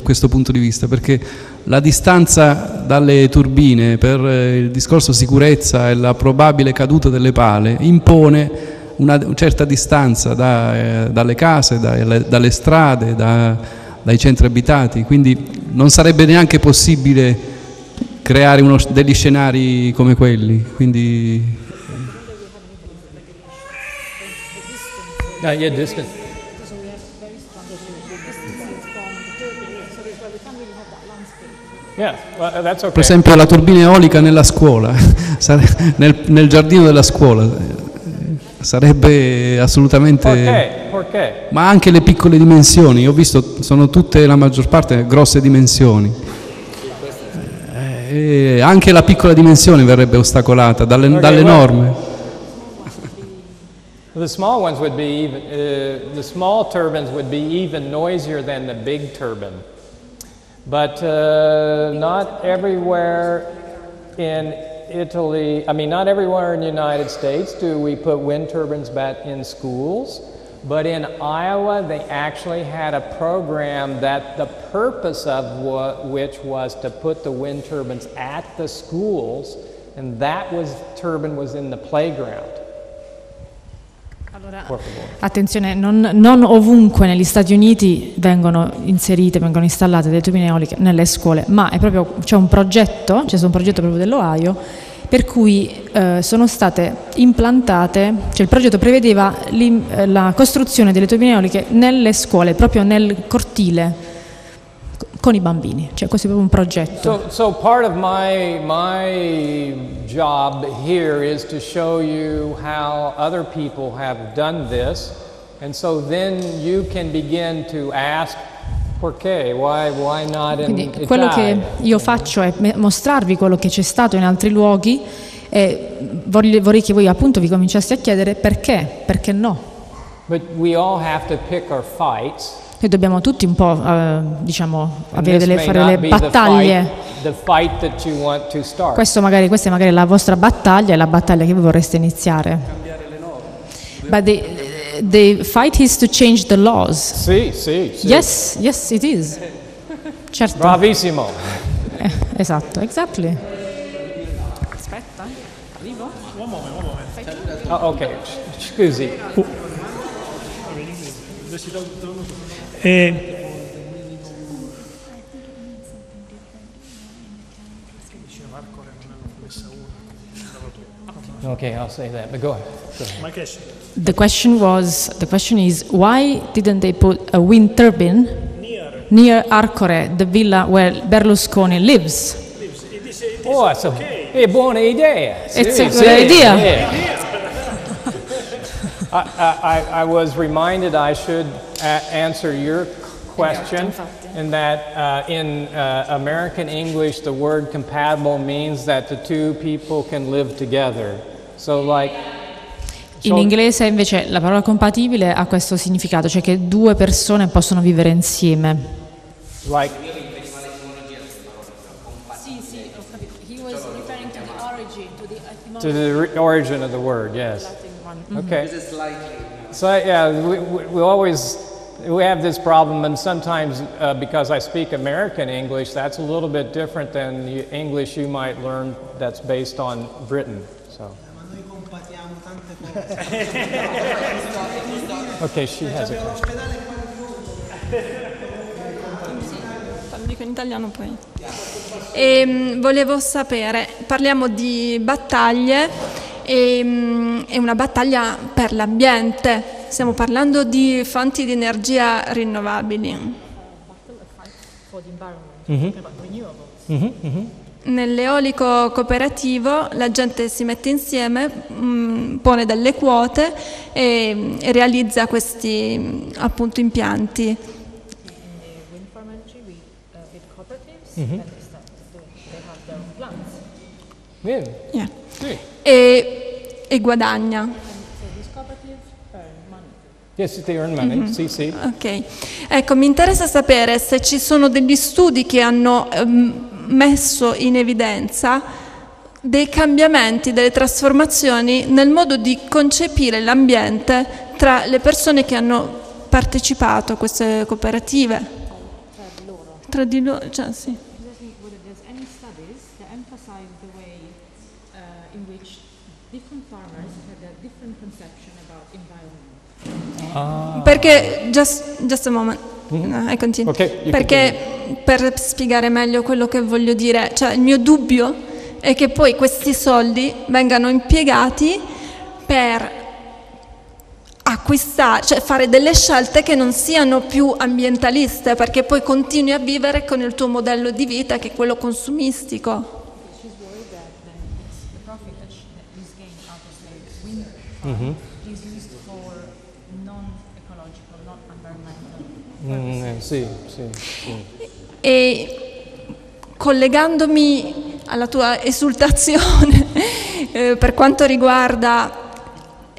questo punto di vista, perché la distanza dalle turbine per il discorso sicurezza e la probabile caduta delle pale impone una certa distanza dalle case, dalle strade, dai centri abitati, quindi non sarebbe neanche possibile creare degli scenari come quelli, quindi... Per esempio la turbina eolica nella scuola, nel giardino della scuola, sarebbe assolutamente... Perché? Ma anche le piccole dimensioni, ho visto, sono tutte, la maggior parte, grosse dimensioni. E anche la piccola dimensione verrebbe ostacolata dalle norme. The small ones would be even, the small turbines would be even noisier than the big turbine. But not everywhere in Italy, I mean not everywhere in the United States do we put wind turbines back in schools, but in Iowa they actually had a program that the purpose of which was to put the wind turbines at the schools, and that turbine was in the playground. Allora, attenzione, non ovunque negli Stati Uniti vengono installate delle turbine eoliche nelle scuole, ma è proprio, c'è un progetto proprio dell'Ohio per cui sono state implantate, il progetto prevedeva la costruzione delle turbine eoliche nelle scuole, proprio nel cortile, con i bambini, cioè questo è proprio un progetto. So part of my job here is to show you how other people have done this, and so then you can begin to ask perché, why not in Italy? Quello che io faccio è mostrarvi quello che c'è stato in altri luoghi e vorrei che voi appunto vi cominciaste a chiedere perché no. But we all have to pick our fights. E dobbiamo tutti un po' diciamo fare le battaglie. Questa è magari la vostra battaglia, è la battaglia che voi vorreste iniziare. Cambiare le norme. But the fight is to change the laws. Sì. Yes, it is. Certo. Bravissimo. Esatto, exactly. Aspetta, arrivo. Un momento. Ah, ok, scusi. Okay, I'll say that, but go ahead. My question. The question is, why didn't they put a wind turbine near Arcore, the villa where Berlusconi lives? Oh, it's a buona idea. It's a good idea. I was reminded I should answer your question in that in American English, the word compatible means that the two people can live together. So like... In inglese invece la parola compatibile ha questo significato, cioè che due persone possono vivere insieme. Like, sì, ho capito. He was referring to the origin of the word, yes. Mm-hmm. Okay. So yeah, we always have this problem, and sometimes because I speak American English, that's a little bit different than the English you might learn that's based on Britain. So. Ok, she has a question. Dico in italiano poi. Volevo sapere, parliamo di battaglie e una battaglia per l'ambiente. Stiamo parlando di fonti di energia rinnovabili. Mm-hmm. Mm-hmm. Mm-hmm. Nell'eolico cooperativo la gente si mette insieme, pone delle quote e realizza questi appunto impianti. Mm-hmm. Yeah. Yeah. Yeah. E guadagna. Yes, they earn money. Mm-hmm. Sì, sì. Ok. Ecco, mi interessa sapere se ci sono degli studi che hanno messo in evidenza dei cambiamenti, delle trasformazioni nel modo di concepire l'ambiente tra le persone che hanno partecipato a queste cooperative. Tra di loro, cioè, sì. Perché just a moment. No, okay, perché per spiegare meglio quello che voglio dire, cioè il mio dubbio è che poi questi soldi vengano impiegati per acquistare, cioè fare delle scelte che non siano più ambientaliste, perché poi continui a vivere con il tuo modello di vita che è quello consumistico. Mm-hmm. Sì. E collegandomi alla tua esultazione per quanto riguarda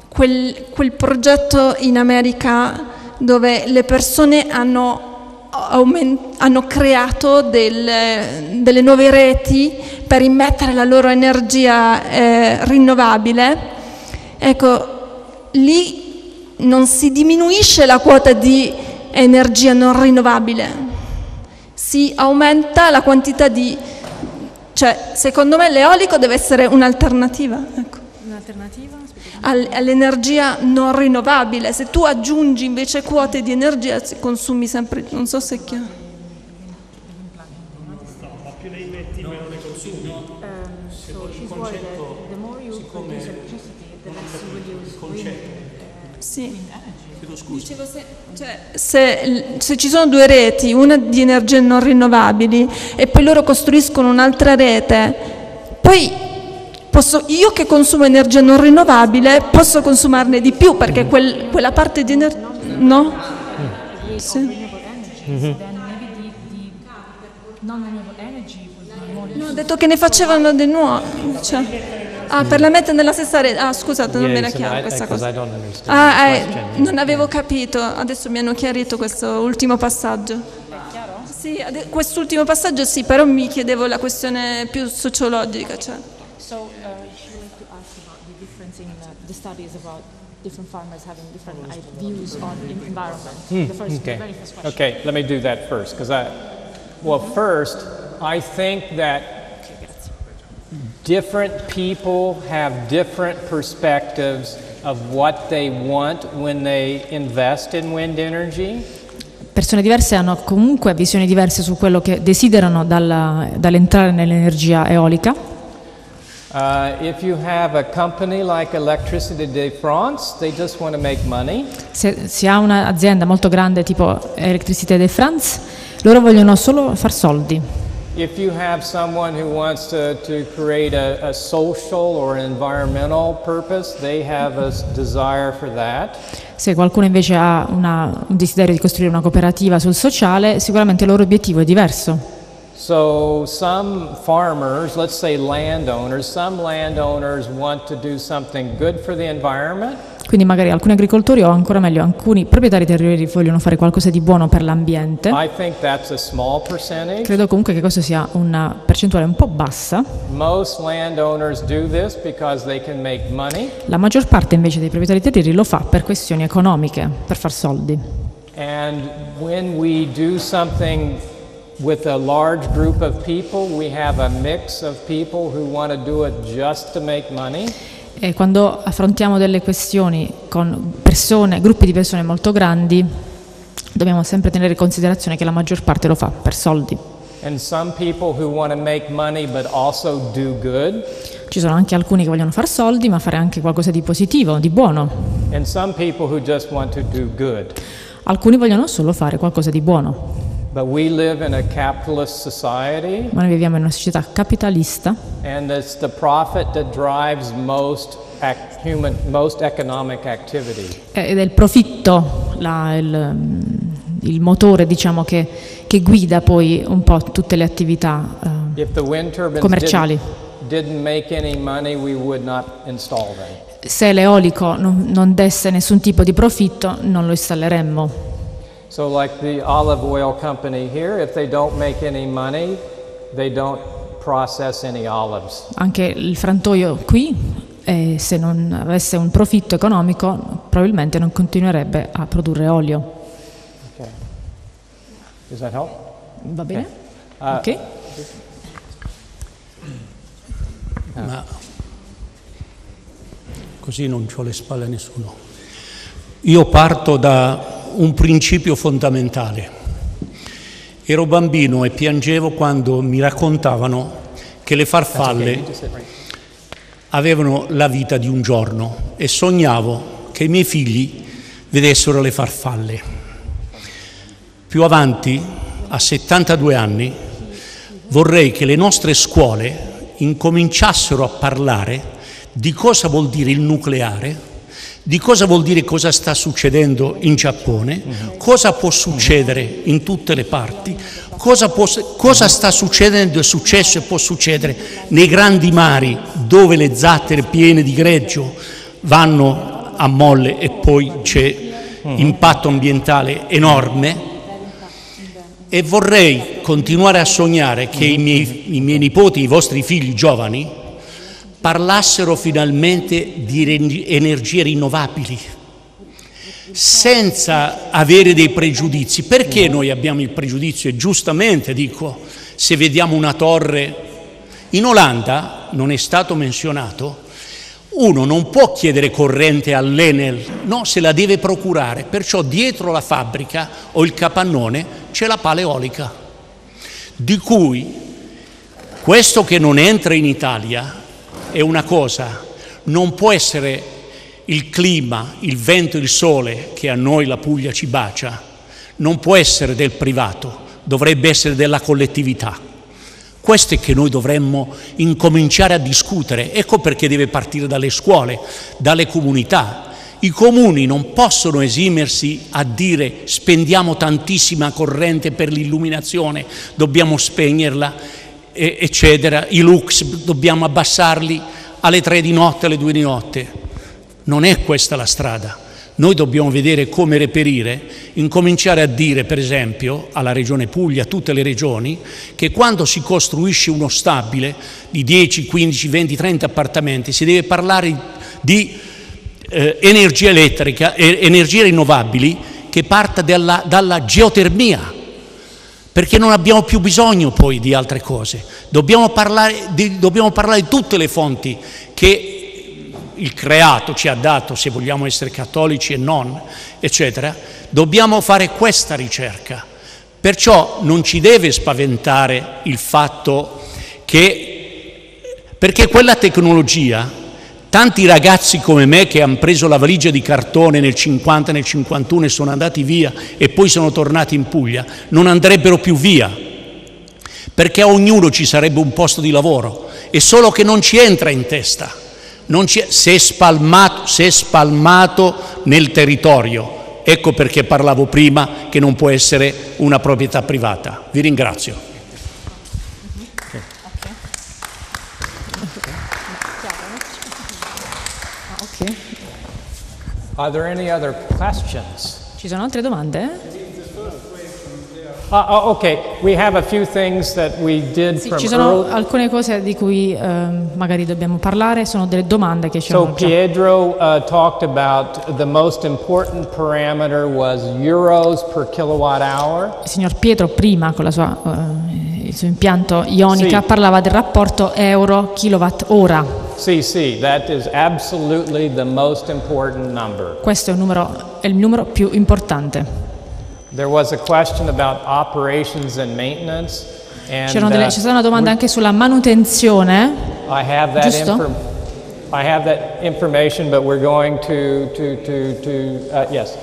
quel progetto in America dove le persone hanno creato delle nuove reti per immettere la loro energia rinnovabile, ecco, lì non si diminuisce la quota di energia non rinnovabile, si aumenta la quantità di, cioè secondo me l'eolico deve essere un'alternativa, ecco. Un'alternativa? All'energia non rinnovabile. Se tu aggiungi invece quote di energia consumi sempre, non so se è chiaro. No, ma più ne metti meno ne consumi. Sì. Dicevo, se ci sono due reti, una di energie non rinnovabili e poi loro costruiscono un'altra rete, poi io che consumo energia non rinnovabile posso consumarne di più perché quella parte di energia... No? Sì. No, ho detto che ne facevano di nuovo. Cioè. Ah, per la mettere nella stessa rete. Ah, scusate, non me era chiaro questa cosa. Non avevo capito. Adesso mi hanno chiarito questo ultimo passaggio. È chiaro? Sì, quest'ultimo passaggio sì, però mi chiedevo la questione più sociologica, cioè. So, you want to ask about the difference in the studies about different farmers having different views on environment. The very first question. Okay, let me do that first because Well, first, I think that different people have different perspectives of what they want when they invest in wind energy. Persone diverse hanno comunque visioni diverse su quello che desiderano dall'entrare nell'energia eolica. If you have a company like Electricité de France, they just want to make money. Se ha un'azienda molto grande tipo Electricité de France, loro vogliono solo far soldi. If you have someone who wants to create a social or environmental purpose, they have a desire for that. Se qualcuno invece ha un desiderio di costruire una cooperativa sul sociale, sicuramente il loro obiettivo è diverso. So some farmers, let's say landowners, some landowners want to do something good for the environment. Quindi magari alcuni agricoltori o ancora meglio alcuni proprietari terrieri vogliono fare qualcosa di buono per l'ambiente. I think that's a small percentage. Credo comunque che questo sia una percentuale un po' bassa. Most landowners do this because they can make money. La maggior parte invece dei proprietari terrieri lo fa per questioni economiche, per far soldi. And when we do something with a large group of people, we have a mix of people who want to do it just to make money. E quando affrontiamo delle questioni con persone, gruppi di persone molto grandi, dobbiamo sempre tenere in considerazione che la maggior parte lo fa per soldi. And some people who want to make money but also do good. Ci sono anche alcuni che vogliono far soldi ma fare anche qualcosa di positivo, di buono. And some people who just want to do good. Alcuni vogliono solo fare qualcosa di buono. But we live in a capitalist society. Ma noi viviamo in una società capitalista. And it's the profit that drives most economic activity. Ed è il profitto, il motore, diciamo, che guida poi un po' tutte le attività commerciali. Didn't make any money, we would not install them. Se l'eolico non desse nessun tipo di profitto, non lo installeremmo. So like the olive oil company here, if they don't make any money, they don't process any olives. Anche il frantoio qui, se non avesse un profitto economico, probabilmente non continuerebbe a produrre olio. Okay. Does that help? Va bene? Okay. Ma così non ho le spalle a nessuno. Io parto da un principio fondamentale. Ero bambino e piangevo quando mi raccontavano che le farfalle avevano la vita di un giorno e sognavo che i miei figli vedessero le farfalle. Più avanti, a 72 anni, vorrei che le nostre scuole incominciassero a parlare di cosa vuol dire il nucleare, di cosa vuol dire cosa sta succedendo in Giappone, cosa può succedere in tutte le parti, cosa sta succedendo, è successo e può succedere nei grandi mari dove le zattere piene di greggio vanno a molle e poi c'è impatto ambientale enorme. E vorrei continuare a sognare che i miei nipoti, i vostri figli giovani, parlassero finalmente di energie rinnovabili, senza avere dei pregiudizi. Perché noi abbiamo il pregiudizio, e giustamente dico, se vediamo una torre? In Olanda, non è stato menzionato, uno non può chiedere corrente all'Enel, no, se la deve procurare, perciò dietro la fabbrica o il capannone c'è la pala eolica, di cui questo che non entra in Italia è una cosa, non può essere il clima, il vento, il sole, che a noi la Puglia ci bacia, non può essere del privato, dovrebbe essere della collettività. Questo è che noi dovremmo incominciare a discutere, ecco perché deve partire dalle scuole, dalle comunità. I comuni non possono esimersi a dire spendiamo tantissima corrente per l'illuminazione, dobbiamo spegnerla, eccetera, i lux dobbiamo abbassarli alle 3 di notte, alle 2 di notte. Non è questa la strada. Noi dobbiamo vedere come reperire, incominciare a dire, per esempio, alla Regione Puglia, a tutte le regioni, che quando si costruisce uno stabile di 10, 15, 20, 30 appartamenti, si deve parlare di energia elettrica, energie rinnovabili che parta dalla geotermia. perché non abbiamo più bisogno poi di altre cose. Dobbiamo parlare di tutte le fonti che il creato ci ha dato, se vogliamo essere cattolici e non, eccetera. Dobbiamo fare questa ricerca. Perciò non ci deve spaventare il fatto che, perché quella tecnologia, tanti ragazzi come me che hanno preso la valigia di cartone nel 50, nel 51 e sono andati via e poi sono tornati in Puglia, non andrebbero più via, perché a ognuno ci sarebbe un posto di lavoro, è solo che non ci entra in testa, non ci, se è spalmato nel territorio. Ecco perché parlavo prima che non può essere una proprietà privata. Vi ringrazio. Okay. Okay. Are there any other questions? Ci sono altre domande? Ok, we have a few things that we did from ci sono alcune cose di cui magari dobbiamo parlare, sono delle domande che ci hanno già. So Pietro talked about the most important parameter was euros per kilowatt hour. Il signor Pietro prima con la sua il suo impianto Ionica parlava del rapporto euro kilowatt ora. That is absolutely the most important number. Questo è il numero più importante. There was a question about operations and maintenance. C'è stata una domanda anche sulla manutenzione. I have that information, but we're going to yes.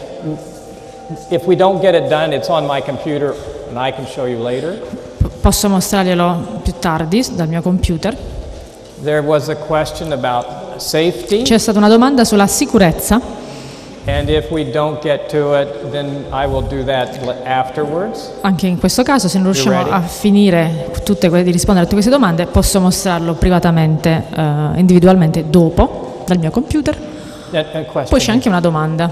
If we don't get it done, it's on my computer and I can show you later. Posso mostrarglielo più tardi dal mio computer. There was a question about safety. C'è stata una domanda sulla sicurezza. And if we don't get to it, then I will do that afterwards. Anche in questo caso, se non riusciamo a finire rispondere a tutte queste domande, posso mostrarlo privatamente, individualmente dopo, dal mio computer. Poi c'è anche una domanda.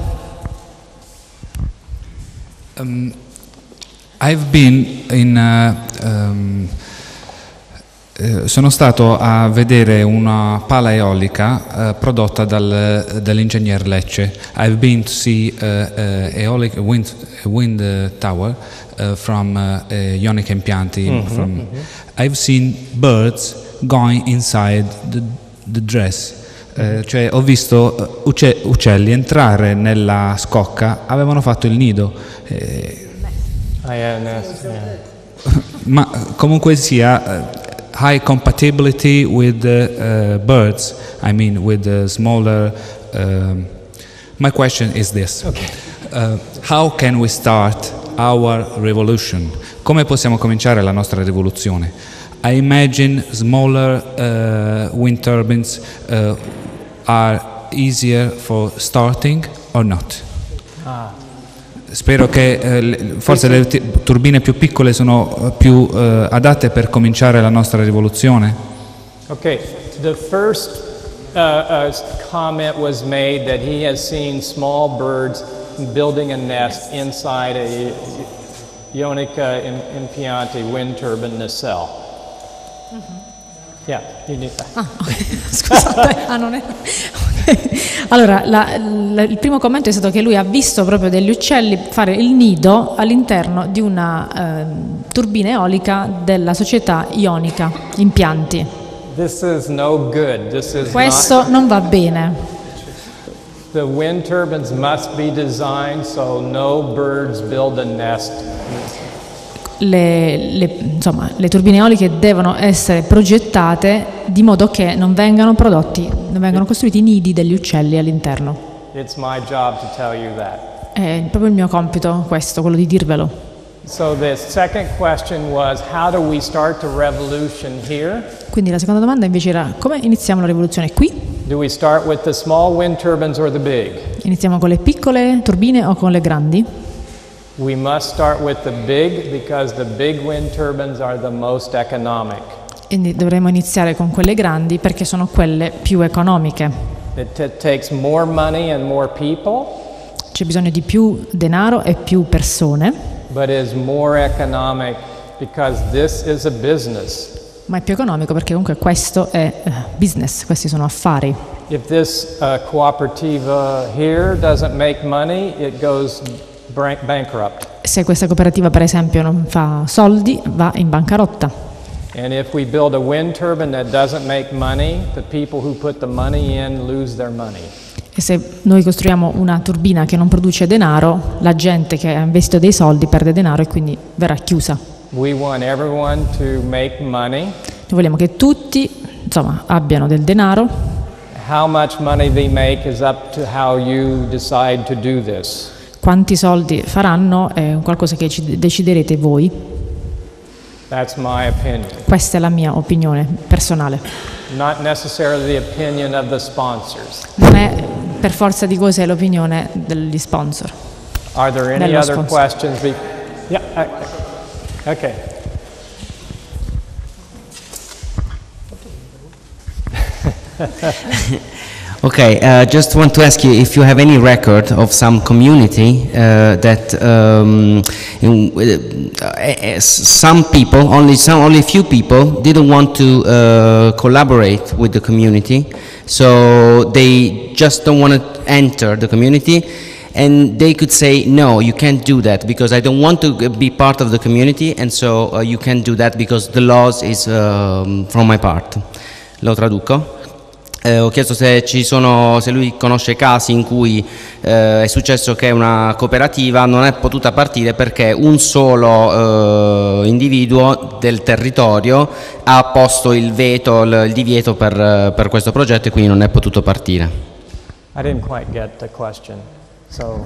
Sono stato a vedere una pala eolica prodotta dall'ingegner Lecce. I've been to see eolic wind tower from Ionica Impianti. I've seen birds going inside the dress. Cioè ho visto uccelli entrare nella scocca, avevano fatto il nido. Ma comunque sia, high compatibility with birds, I mean with the smaller. My question is this. Okay. How can we start our revolution? Come possiamo cominciare la nostra rivoluzione? I imagine smaller wind turbines are easier for starting or not? Spero che forse le turbine più piccole sono più adatte per cominciare la nostra rivoluzione. Ok, the first comment was made that he has seen small birds building a nest inside a Ionica Impianti wind turbine nacelle. Yeah, you need that. Scusate, non è... Allora, il primo commento è stato che lui ha visto proprio degli uccelli fare il nido all'interno di una turbina eolica della società Ionica Impianti. This is no good. This is non va bene. The wind turbines must be designed so no birds build a nest. Le turbine eoliche devono essere progettate di modo che non vengano costruiti nidi degli uccelli all'interno. It's my job to tell you that. È proprio il mio compito questo, quello di dirvelo. So the second question was how do we start the revolution here? Quindi la seconda domanda invece era come iniziamo la rivoluzione qui? Do we start with the small wind turbines or the big? Iniziamo con le piccole turbine o con le grandi? We must start with the big because the big wind turbines are the most economic. Quindi dovremmo iniziare con quelle grandi perché sono quelle più economiche. It takes more money and more people. C'è bisogno di più denaro e più persone. But is more economic because this is a business. Ma è più economico perché comunque questo è business, questi sono affari. If this cooperativa here doesn't make money, it goes bankrupt. Se questa cooperativa, per esempio, non fa soldi, va in bancarotta. And if we build a wind turbine that doesn't make money, the people who put the money in lose their money. E se noi costruiamo una turbina che non produce denaro, la gente che ha investito dei soldi perde denaro e quindi verrà chiusa. We want everyone to make money. Noi vogliamo che tutti, insomma, abbiano del denaro. How much money they make is up to how you decide to do this. Quanti soldi faranno è qualcosa che deciderete voi. That's my opinion. Questa è la mia opinione personale. Not necessarily the opinion of the sponsors. Non è per forza di cose l'opinione degli sponsor. Are there any other questions? Yeah. Okay. Okay, just want to ask you if you have any record of some community that some people, only few people, didn't want to collaborate with the community, so they just don't want to enter the community, and they could say, no, you can't do that because I don't want to be part of the community, and so you can't do that because the laws is from my part. Lo traduco. Ho chiesto se se lui conosce casi in cui è successo che una cooperativa non è potuta partire perché un solo individuo del territorio ha posto il veto, il divieto per questo progetto e quindi non è potuto partire. I didn't quite get the question. So,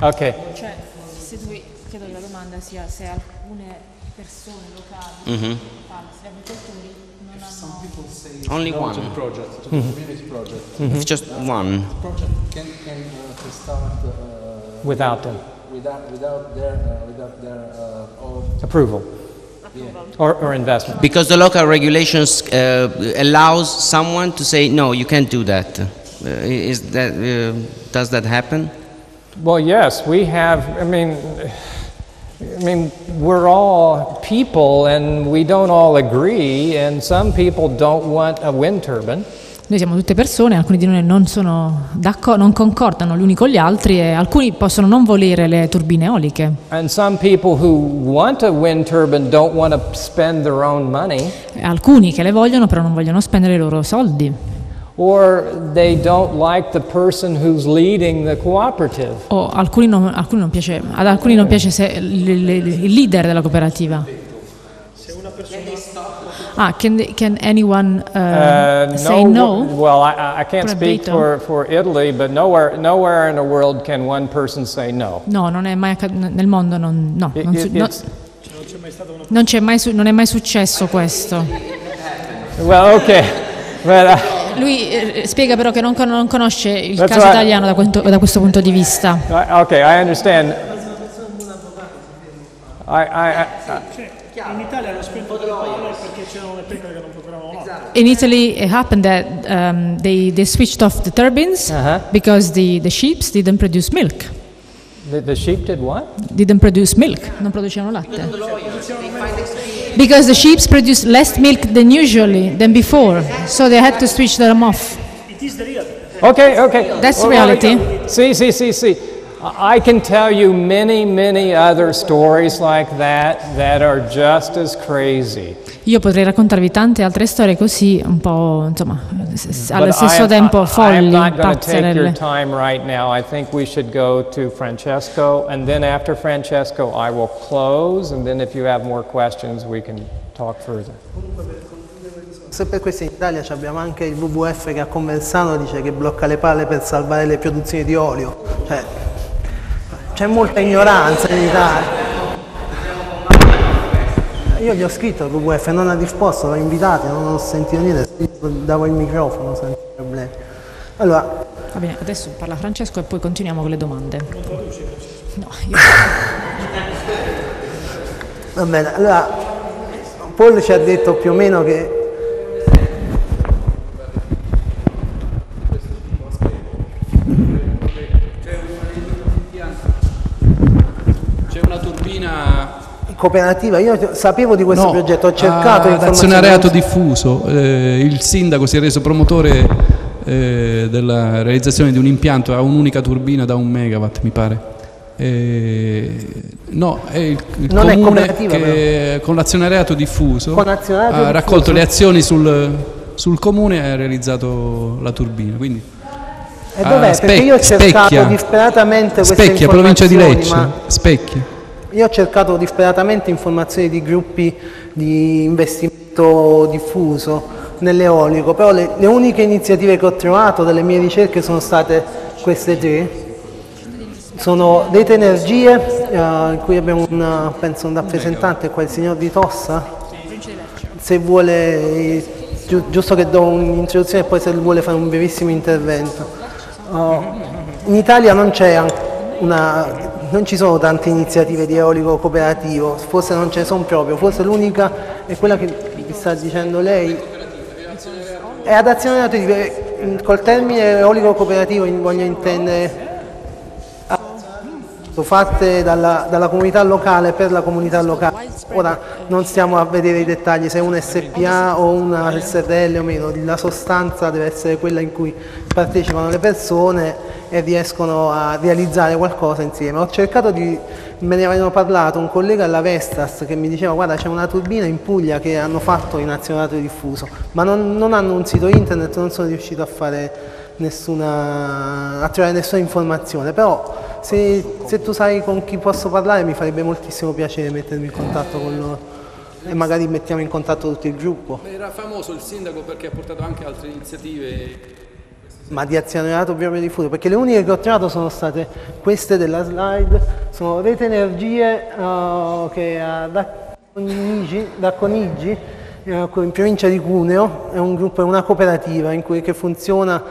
okay. Cioè, se tu, credo che la domanda sia se alcune persone locali, gli agricoltori, non hanno... Only one. To the project, to the community project. It's just one. The project can start without them. Without their approval. Yeah. Or investment. Because the local regulations allows someone to say, no, you can't do that. Does that happen? Well, yes, we have, I mean, we're all people and we don't all agree and some people don't want a wind turbine. Noi siamo tutte persone, alcuni di noi non sono d'accordo, non concordano gli uni con gli altri e alcuni possono non volere le turbine eoliche. And some people who want a wind turbine don't want to spend their own money. Alcuni che le vogliono però non vogliono spendere i loro soldi. Or they don't like the person who's leading the cooperative. O ad alcuni non piace se il leader della cooperativa. Se una persona can anyone say no? Well, I can't speak for Italy, but nowhere in the world can one person say no. No, non è mai nel mondo non è mai successo questo. Well, okay. But lui spiega però che non conosce il caso italiano da questo punto di vista. Ok, I understand. In Italia lo spendono perché c'erano le pecore che non potevano. In Italy it happened that they switched off the turbines because the sheep didn't produce milk. The sheep did what? Didn't produce milk. Non producevano latte. Because the sheep produce less milk than usually, than before, so they had to switch them off. It is the reality. Okay, okay. That's reality. See. I can tell you many other stories like that are just as crazy. Io potrei raccontarvi tante altre storie così, un po', insomma, allo stesso tempo folli, pazzerelle. Right now. I think we should go to Francesco and then after Francesco I will close and then if you have more questions we can talk further. Se per questo in Italia abbiamo anche il WWF che a Conversano dice che blocca le palle per salvare le produzioni di olio. Cioè, c'è molta ignoranza in Italia. Io gli ho scritto al WWF, non ha risposto, l'ho invitato, non ho sentito niente, davo il microfono senza problemi. Allora, va bene, adesso parla Francesco e poi continuiamo con le domande. No, io... Va bene, allora, Paul ci ha detto più o meno che cooperativa, io sapevo di questo progetto, ho cercato informazioni. È un reato diffuso, il sindaco si è reso promotore della realizzazione di un impianto a un'unica turbina da 1 megawatt, mi pare. No, è il non comune è che con l'azionariato diffuso ha raccolto le azioni sul comune e ha realizzato la turbina. Quindi, e dov'è? Perché io ho cercato disperatamente queste Specchia, provincia di Lecce, Specchia. Io ho cercato disperatamente informazioni di gruppi di investimento diffuso nell'eolico, però le uniche iniziative che ho trovato delle mie ricerche sono state queste tre. Sono Rete Energie, in cui abbiamo penso un rappresentante qua, il signor Di Tossa, se vuole, giusto che do un'introduzione e poi se vuole fare un brevissimo intervento. In Italia non ci sono tante iniziative di eolico cooperativo, forse non ce ne sono proprio, forse l'unica è quella che vi sta dicendo lei, è ad azionariato diffuso. Col termine eolico cooperativo voglio intendere fatte dalla comunità locale per la comunità locale. Ora non stiamo a vedere i dettagli se è un SPA o una SRL o meno, la sostanza deve essere quella in cui partecipano le persone e riescono a realizzare qualcosa insieme. Ho cercato di, me ne avevano parlato un collega alla Vestas che mi diceva guarda c'è una turbina in Puglia che hanno fatto in azionariato diffuso, ma non hanno un sito internet, non sono riuscito a fare a trovare nessuna informazione, però se tu sai con chi posso parlare mi farebbe moltissimo piacere mettermi in contatto con loro e magari mettiamo in contatto tutto il gruppo. Era famoso il sindaco perché ha portato anche altre iniziative, ma di azionariato proprio di futuro, perché le uniche che ho trovato sono state queste della slide, sono Rete Energie che da Conigi in provincia di Cuneo, è un gruppo, è una cooperativa in cui, che funziona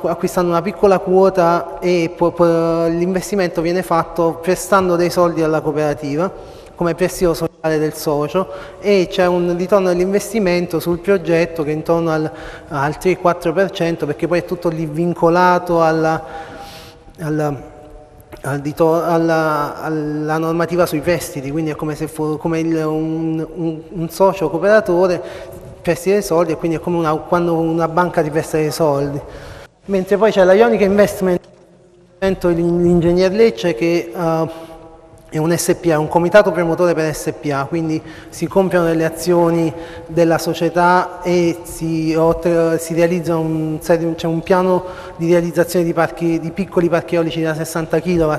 acquistando una piccola quota e l'investimento viene fatto prestando dei soldi alla cooperativa come prestito sociale del socio, e c'è un ritorno dell'investimento sul progetto che è intorno al 3-4%, perché poi è tutto lì vincolato alla normativa sui prestiti, quindi è come se fosse un socio cooperatore prestiti dei soldi, e quindi è come quando una banca ti presta dei soldi. Mentre poi c'è la Ionica Investment, l'ingegner Lecce, che è un SPA, è un comitato promotore per SPA, quindi si comprano delle azioni della società e si realizza c'è un piano di realizzazione di piccoli parchi eolici da 60 kW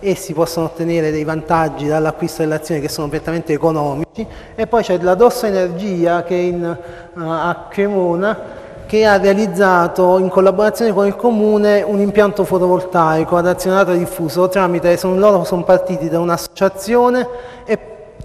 e si possono ottenere dei vantaggi dall'acquisto delle azioni che sono prettamente economici. E poi c'è la Dossa Energia, che è a Cremona, che ha realizzato in collaborazione con il comune un impianto fotovoltaico ad azionariato diffuso tramite, loro sono partiti da un'associazione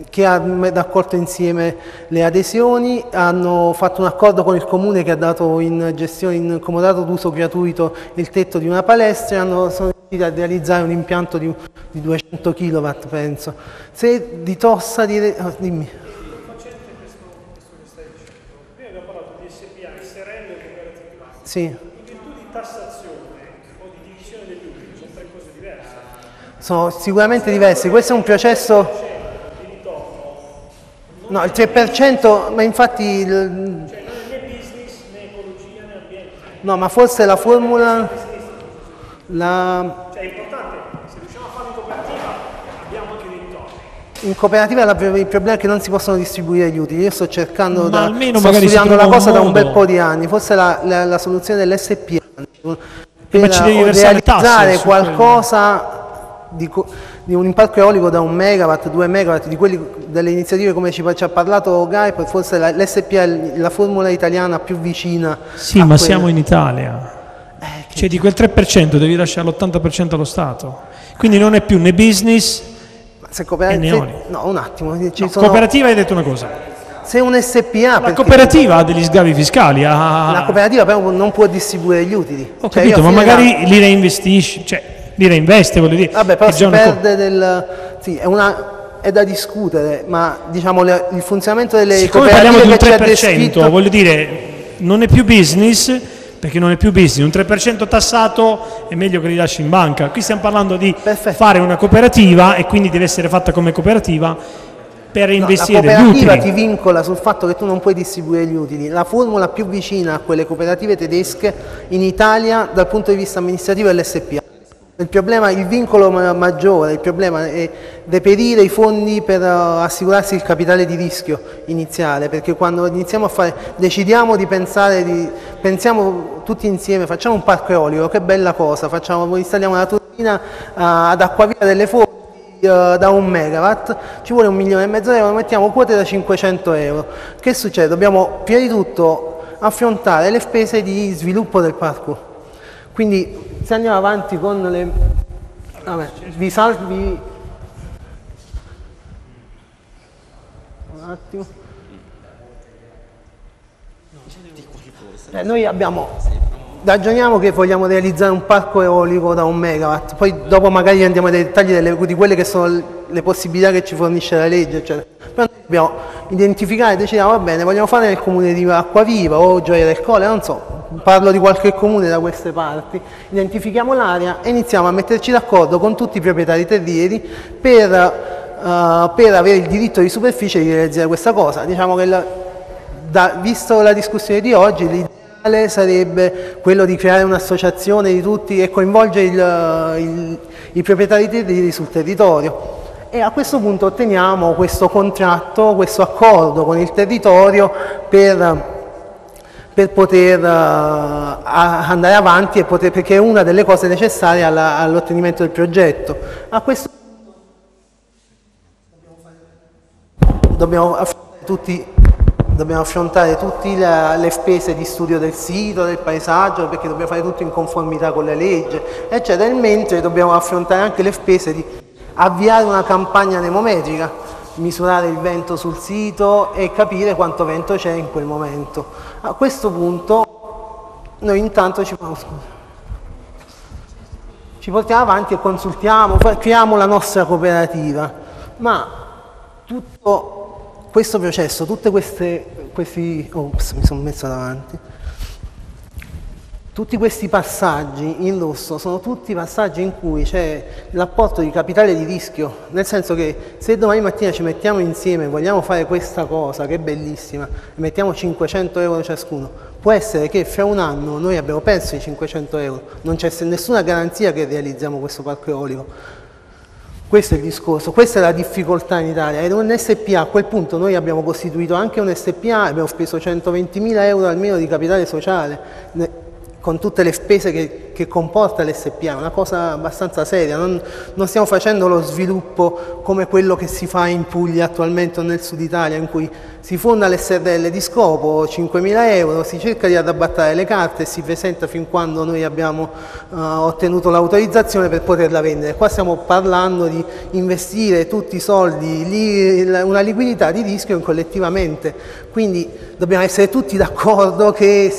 che ha raccolto insieme le adesioni, hanno fatto un accordo con il comune che ha dato in gestione, in comodato d'uso gratuito, il tetto di una palestra e sono riusciti a realizzare un impianto di 200 kW, penso. Se Di Tossa dire... Oh, dimmi. Sì. In virtù di tassazione o di divisione degli utili, sono tre cose diverse. Sono sicuramente diverse, questo è un processo... No, il 3%, ma infatti... Cioè non è né business, né ecologia, né ambiente. No, ma forse la formula... Cioè è importante, se riusciamo a farlo in cooperativa abbiamo anche dei ritorni. In cooperativa il problema è che non si possono distribuire gli utili. Io sto cercando, sto studiando la cosa da un bel po' di anni. Forse la soluzione dell'SPA per realizzare qualcosa di un parco eolico da 1 megawatt, 2 megawatt, di quelli, delle iniziative come ci ha parlato Gipe, forse l'SPA è la formula italiana più vicina. Sì, ma siamo in Italia. Cioè di quel 3% devi lasciare l'80% allo Stato. Quindi non è più né business... cooperativa hai detto una cosa. Se un SPA... La cooperativa ha degli sgravi fiscali. La cooperativa però non può distribuire gli utili. Ho capito, ma magari li reinvestisci, cioè li reinveste, voglio dire. Vabbè, però si perde del... Sì, è da discutere, ma diciamo il funzionamento delle cooperative... Siccome parliamo di un 3%, voglio dire, non è più business... Perché non è più business, un 3% tassato è meglio che li lasci in banca. Qui stiamo parlando di fare una cooperativa e quindi deve essere fatta come cooperativa per investire. No, la cooperativa ti vincola sul fatto che tu non puoi distribuire gli utili. La formula più vicina a quelle cooperative tedesche in Italia dal punto di vista amministrativo è l'SPA. Il problema, il vincolo maggiore, il problema è reperire i fondi per assicurarsi il capitale di rischio iniziale, perché quando iniziamo a fare, decidiamo di pensare, pensiamo tutti insieme, facciamo un parco eolico, che bella cosa, facciamo, installiamo una turbina ad acquavita delle fonti da 1 megawatt, ci vuole 1,5 milioni di euro, mettiamo quote da 500 euro. Che succede? Dobbiamo prima di tutto affrontare le spese di sviluppo del parco. Quindi se andiamo avanti con le... Vabbè, vi salvi... Un attimo. Noi abbiamo... Ragioniamo che vogliamo realizzare un parco eolico da 1 megawatt, poi dopo magari andiamo ai dettagli di quelle che sono le possibilità che ci fornisce la legge, eccetera. Però noi dobbiamo identificare e decidere, va bene, vogliamo fare nel comune di Acquaviva o Gioia del Colle, non so, parlo di qualche comune da queste parti, identifichiamo l'area e iniziamo a metterci d'accordo con tutti i proprietari terrieri per avere il diritto di superficie di realizzare questa cosa. Diciamo che visto la discussione di oggi, l'ideale sarebbe quello di creare un'associazione di tutti e coinvolgere i proprietari terrieri sul territorio. E a questo punto otteniamo questo contratto, questo accordo con il territorio per poter andare avanti, perché è una delle cose necessarie all'ottenimento del progetto. A questo punto dobbiamo affrontare tutte le spese di studio del sito, del paesaggio, perché dobbiamo fare tutto in conformità con le leggi, eccetera, mentre dobbiamo affrontare anche le spese di avviare una campagna anemometrica, misurare il vento sul sito e capire quanto vento c'è in quel momento. A questo punto noi intanto ci portiamo avanti e consultiamo, creiamo la nostra cooperativa, ma tutto questo processo, tutti questi passaggi in rosso sono tutti passaggi in cui c'è l'apporto di capitale di rischio, nel senso che se domani mattina ci mettiamo insieme e vogliamo fare questa cosa che è bellissima, mettiamo 500 euro ciascuno, può essere che fra un anno noi abbiamo perso i 500 euro, non c'è nessuna garanzia che realizziamo questo parco eolico. Questo è il discorso, questa è la difficoltà in Italia. Ed un SPA, a quel punto noi abbiamo costituito anche un SPA, abbiamo speso 120.000 euro almeno di capitale sociale, con tutte le spese che comporta l'SPA, è una cosa abbastanza seria, non stiamo facendo lo sviluppo come quello che si fa in Puglia attualmente o nel sud Italia, in cui si fonda l'SRL di scopo, 5.000 euro, si cerca di arrabattare le carte e si presenta fin quando noi abbiamo ottenuto l'autorizzazione per poterla vendere. Qua stiamo parlando di investire tutti i soldi, una liquidità di rischio collettivamente, quindi dobbiamo essere tutti d'accordo che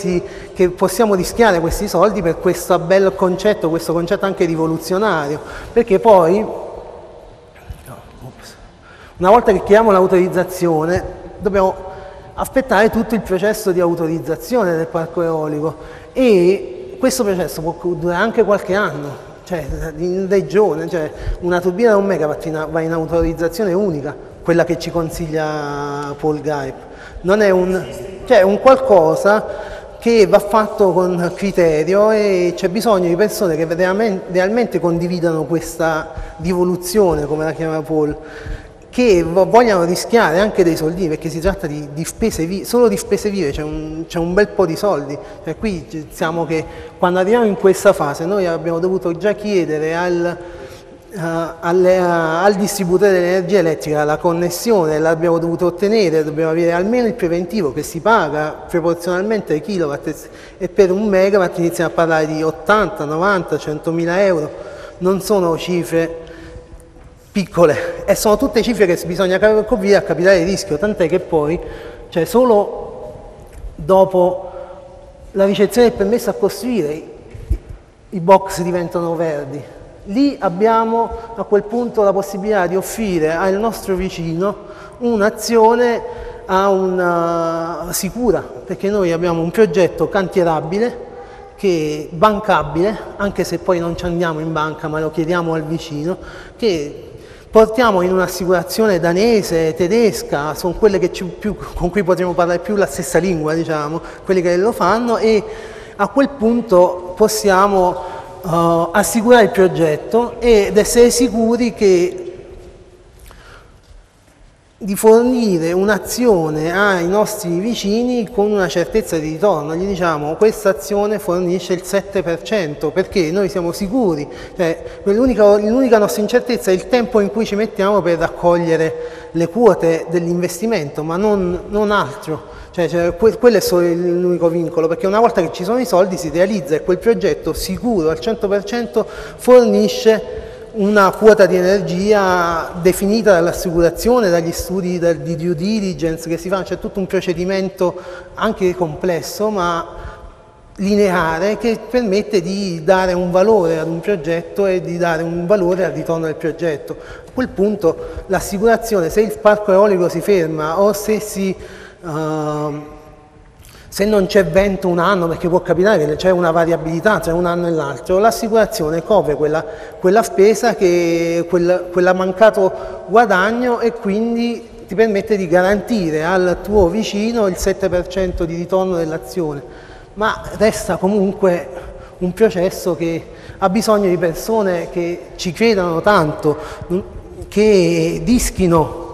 possiamo rischiare questi soldi per questo bel concetto, questo concetto anche rivoluzionario, perché poi una volta che chiediamo l'autorizzazione dobbiamo aspettare tutto il processo di autorizzazione del parco eolico e questo processo può durare anche qualche anno, cioè in regione, cioè una turbina da 1 megawatt va in autorizzazione unica, quella che ci consiglia Paul Gipe, non è un qualcosa che va fatto con criterio e c'è bisogno di persone che realmente condividano questa rivoluzione, come la chiama Paul, che vogliano rischiare anche dei soldi, perché si tratta di spese solo di spese vive, c'è un bel po' di soldi. Cioè, qui siamo che quando arriviamo in questa fase noi abbiamo dovuto già chiedere al distributore dell'energia elettrica la connessione, l'abbiamo dovuto ottenere, dobbiamo avere almeno il preventivo che si paga proporzionalmente ai kilowatt e per 1 megawatt iniziamo a parlare di 80, 90, 100.000 euro, non sono cifre piccole e sono tutte cifre che bisogna coprire a capitale di rischio, tant'è che poi solo dopo la ricezione del permesso a costruire i box diventano verdi. Lì abbiamo a quel punto la possibilità di offrire al nostro vicino un'azione sicura, perché noi abbiamo un progetto cantierabile, che è bancabile, anche se poi non ci andiamo in banca ma lo chiediamo al vicino, che Portiamo in un'assicurazione danese, tedesca, sono quelle che con cui potremo parlare più la stessa lingua, diciamo, quelli che lo fanno, e a quel punto possiamo assicurare il progetto ed essere sicuri di fornire un'azione ai nostri vicini con una certezza di ritorno. Gli diciamo: questa azione fornisce il 7%, perché noi siamo sicuri, cioè, l'unica nostra incertezza è il tempo in cui ci mettiamo per raccogliere le quote dell'investimento, ma non altro, quello è solo l'unico vincolo, perché una volta che ci sono i soldi si realizza e quel progetto sicuro al 100% fornisce una quota di energia definita dall'assicurazione, dagli studi di due diligence che si fanno. C'è tutto un procedimento anche complesso ma lineare che permette di dare un valore ad un progetto e di dare un valore al ritorno del progetto. A quel punto l'assicurazione, se il parco eolico si ferma o se non c'è vento un anno, perché può capitare che c'è una variabilità tra un anno e l'altro, l'assicurazione copre quella spesa, quella mancato guadagno, e quindi ti permette di garantire al tuo vicino il 7% di ritorno dell'azione. Ma resta comunque un processo che ha bisogno di persone che ci credano tanto, che dischino.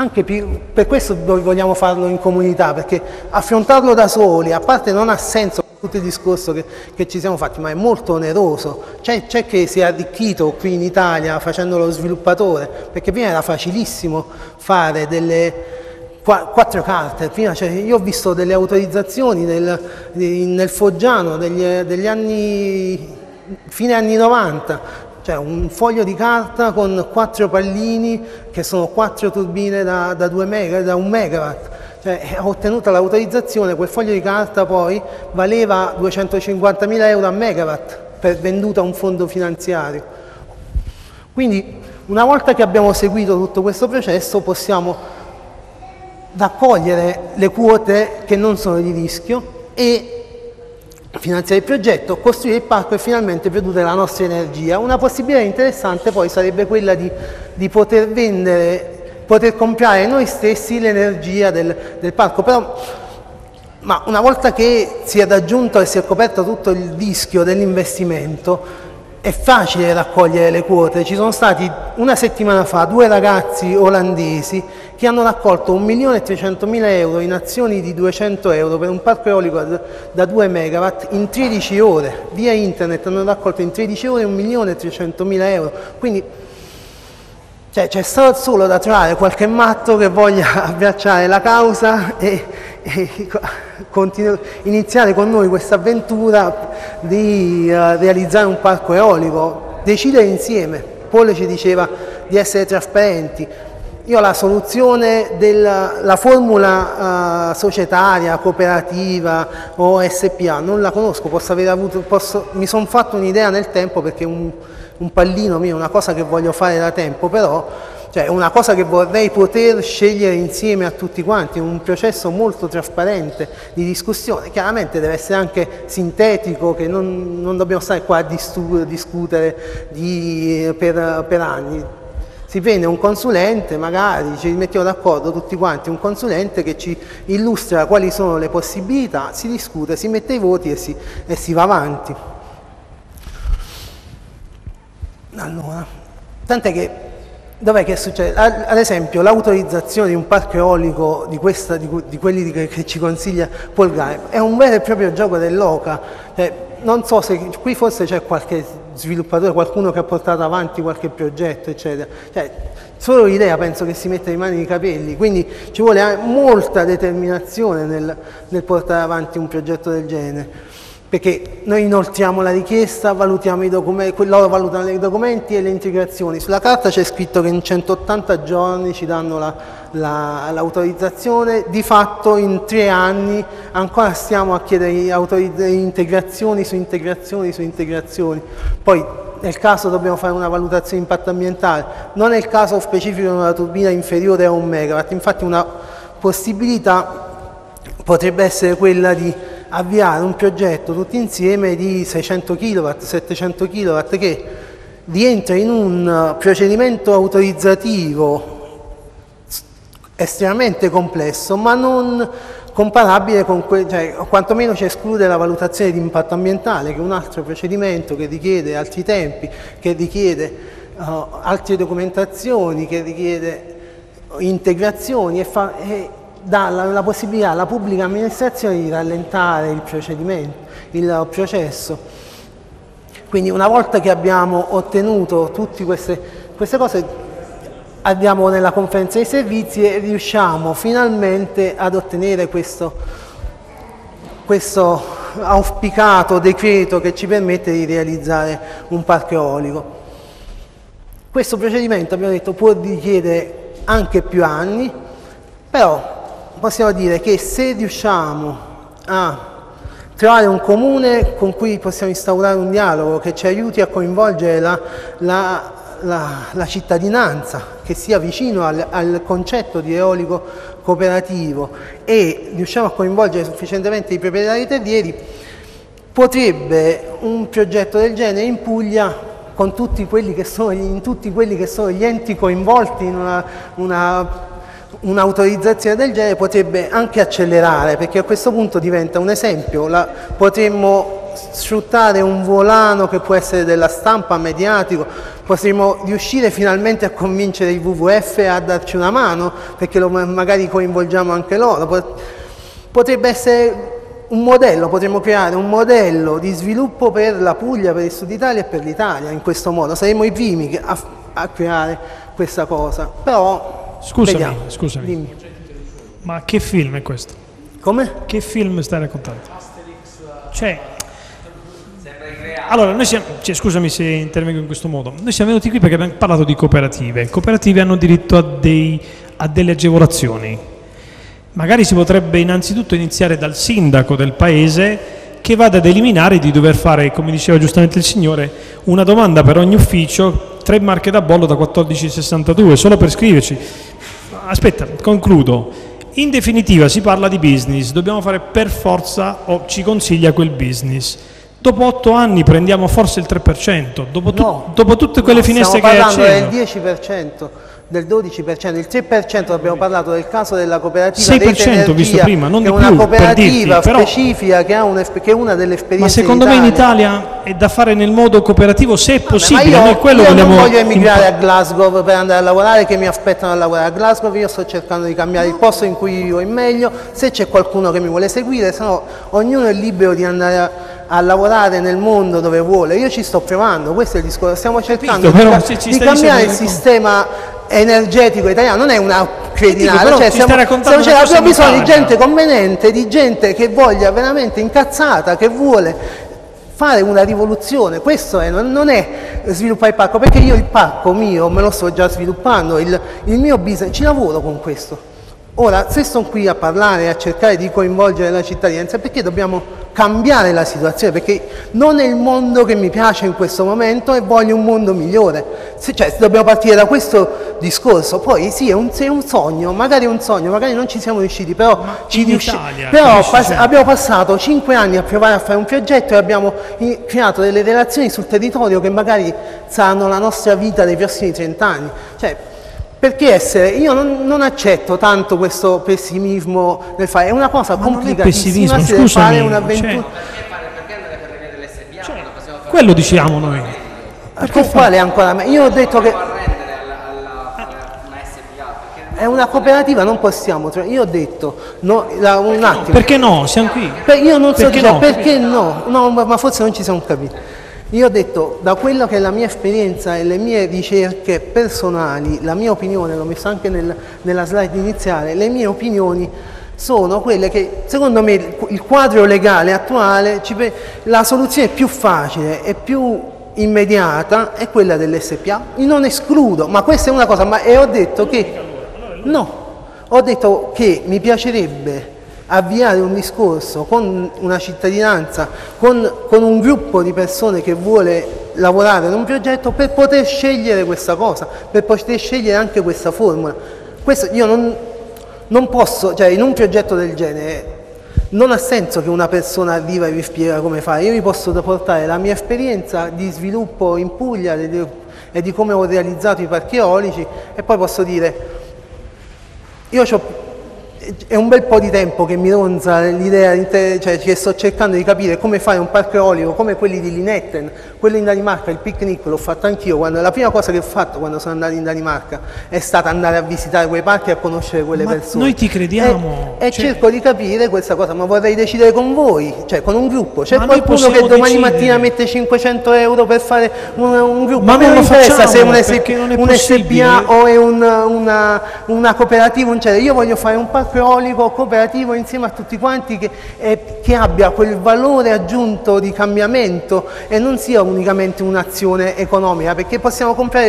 Anche per questo noi vogliamo farlo in comunità, perché affrontarlo da soli, a parte non ha senso tutto il discorso che ci siamo fatti, ma è molto oneroso. C'è chi si è arricchito qui in Italia facendo lo sviluppatore, perché prima era facilissimo fare delle 4 carte. Prima, io ho visto delle autorizzazioni nel Foggiano degli anni, fine anni 90, cioè un foglio di carta con 4 pallini che sono 4 turbine da 1 megawatt. Cioè, ho ottenuto l'autorizzazione, quel foglio di carta poi valeva 250.000 euro a megawatt, venduta a un fondo finanziario. Quindi una volta che abbiamo seguito tutto questo processo possiamo raccogliere le quote che non sono di rischio e finanziare il progetto, costruire il parco e finalmente produrre la nostra energia. Una possibilità interessante poi sarebbe quella di poter poter comprare noi stessi l'energia del parco, ma una volta che si è raggiunto e si è coperto tutto il rischio dell'investimento è facile raccogliere le quote. Ci sono stati una settimana fa 2 ragazzi olandesi che hanno raccolto 1.300.000 euro in azioni di 200 euro per un parco eolico da 2 megawatt in 13 ore. Via internet hanno raccolto in 13 ore 1.300.000 euro. Quindi c'è stato solo da trovare qualche matto che voglia abbracciare la causa e iniziare con noi questa avventura di realizzare un parco eolico, decidere insieme. Paul ci diceva di essere trasparenti. Io la soluzione la formula societaria, cooperativa o SPA non la conosco, mi sono fatto un'idea nel tempo perché un pallino mio, una cosa che voglio fare da tempo, però una cosa che vorrei poter scegliere insieme a tutti quanti, un processo molto trasparente di discussione. Chiaramente deve essere anche sintetico, che non dobbiamo stare qua a discutere per anni. Si prende un consulente, magari ci mettiamo d'accordo tutti quanti, un consulente che ci illustra quali sono le possibilità, si discute, si mette i voti e si va avanti. Allora, tant'è che, dov'è che succede? Ad esempio, l'autorizzazione di un parco eolico di quelli che ci consiglia Paul Gipe è un vero e proprio gioco dell'oca. Non so se qui forse c'è qualche sviluppatore, qualcuno che ha portato avanti qualche progetto, eccetera. Solo l'idea penso che si metta in mano i capelli, quindi ci vuole molta determinazione nel portare avanti un progetto del genere. Perché noi inoltriamo la richiesta, valutiamo i documenti, loro valutano i documenti e le integrazioni. Sulla carta c'è scritto che in 180 giorni ci danno l'autorizzazione, di fatto in 3 anni ancora stiamo a chiedere integrazioni su integrazioni su integrazioni. Poi nel caso dobbiamo fare una valutazione di impatto ambientale, non è il caso specifico di una turbina inferiore a 1 megawatt, infatti una possibilità potrebbe essere quella di avviare un progetto tutti insieme di 600 kW, 700 kW che rientra in un procedimento autorizzativo estremamente complesso, ma non comparabile con quantomeno ci esclude la valutazione di impatto ambientale, che è un altro procedimento che richiede altri tempi, che richiede altre documentazioni, che richiede integrazioni e dà la possibilità alla pubblica amministrazione di rallentare il procedimento, il processo. Quindi una volta che abbiamo ottenuto tutte queste cose, andiamo nella conferenza dei servizi e riusciamo finalmente ad ottenere questo auspicato decreto che ci permette di realizzare un parco eolico. Questo procedimento, abbiamo detto, può richiedere anche più anni, però possiamo dire che se riusciamo a trovare un comune con cui possiamo instaurare un dialogo che ci aiuti a coinvolgere la cittadinanza, che sia vicino al concetto di eolico cooperativo, e riusciamo a coinvolgere sufficientemente i proprietari terrieri, potrebbe un progetto del genere in Puglia, con tutti quelli che sono, gli enti coinvolti in un'autorizzazione del genere, potrebbe anche accelerare, perché a questo punto diventa un esempio. Potremmo sfruttare un volano che può essere della stampa, mediatico, potremmo riuscire finalmente a convincere il WWF a darci una mano, perché magari coinvolgiamo anche loro. Potrebbe essere un modello, potremmo creare un modello di sviluppo per la Puglia, per il Sud Italia e per l'Italia. In questo modo saremo i primi a creare questa cosa. Però Scusami, dimmi. Ma che film è questo? Come? Che film stai raccontando? Asterix. Allora, noi siamo, scusami se intervengo in questo modo, noi siamo venuti qui perché abbiamo parlato di cooperative. Le cooperative hanno diritto a delle agevolazioni. Magari si potrebbe innanzitutto iniziare dal sindaco del paese, che vada ad eliminare di dover fare, come diceva giustamente il signore, una domanda per ogni ufficio, 3 marche da bollo da 14,62 solo per scriverci. Aspetta, concludo. In definitiva si parla di business, dobbiamo fare per forza o ci consiglia quel business. Dopo 8 anni prendiamo forse il 3%, dopo tutte quelle finestre che hai acceso. Stiamo parlando del 10%. Del 12%, il 3% abbiamo parlato del caso della cooperativa 6% Rete Energie, visto prima, non di più, una cooperativa per dirti, specifica che è una delle esperienze. Ma secondo me in Italia è da fare nel modo cooperativo, se è possibile. Ma io non voglio emigrare a Glasgow per andare a lavorare, che mi aspettano a lavorare a Glasgow. Io sto cercando di cambiare il posto in cui vivo in meglio, se c'è qualcuno che mi vuole seguire, se no ognuno è libero di andare a lavorare nel mondo dove vuole. Io ci sto provando, questo è il discorso. Stiamo cercando di cambiare il sistema energetico italiano. Non è una cretinata, abbiamo bisogno di gente conveniente, di gente che voglia veramente, incazzata, che vuole fare una rivoluzione. Questo è, non è sviluppare il parco, perché io il parco mio me lo sto già sviluppando, il mio business, ci lavoro con questo. Ora, se sono qui a parlare, a cercare di coinvolgere la cittadinanza, perché dobbiamo cambiare la situazione, perché non è il mondo che mi piace in questo momento e voglio un mondo migliore. Dobbiamo partire da questo discorso. Poi sì, è un sogno, magari è un sogno, magari non ci siamo riusciti, però ci riusciamo. Però abbiamo passato 5 anni a provare a fare un progetto e abbiamo creato delle relazioni sul territorio che magari saranno la nostra vita dei prossimi 30 anni. Perché essere? Io non accetto tanto questo pessimismo nel fare, è una cosa complicatissima, non è pessimismo, scusami, fare un'avventura. Perché andare per le vie dell'SBA? Quello diciamo noi. Quale ancora? Io ho detto che è una cooperativa, non possiamo. Io ho detto un attimo. Perché no? Siamo qui. Io non so perché no. No, ma forse non ci siamo capiti. Io ho detto, da quello che è la mia esperienza e le mie ricerche personali, la mia opinione, l'ho messo anche nella slide iniziale, le mie opinioni sono quelle che, secondo me, il quadro legale attuale, la soluzione più facile e più immediata è quella dell'SPA. Io non escludo, ma questa è una cosa, e ho detto che no, ho detto che mi piacerebbe avviare un discorso con una cittadinanza, con un gruppo di persone che vuole lavorare in un progetto, per poter scegliere questa cosa, per poter scegliere anche questa formula. Questo io non posso, in un progetto del genere non ha senso che una persona arriva e vi spiega come fare. Io vi posso portare la mia esperienza di sviluppo in Puglia, e di come ho realizzato i parchi eolici, e poi posso dire, io è un bel po' di tempo che mi ronza l'idea, cioè che sto cercando di capire come fare un parco eolico come quelli di Linetten, quello in Danimarca, il picnic l'ho fatto anch'io, la prima cosa che ho fatto quando sono andato in Danimarca è stata andare a visitare quei parchi e a conoscere quelle persone. Noi ti crediamo. E cioè, cerco di capire questa cosa, ma vorrei decidere con voi, cioè con un gruppo. C'è qualcuno che domani mattina mette 500 euro per fare un gruppo? Ma a me non interessa se è un SPA o è una cooperativa, io voglio fare un parco eolico cooperativo insieme a tutti quanti che abbia quel valore aggiunto di cambiamento e non sia unicamente un'azione economica, perché possiamo comprare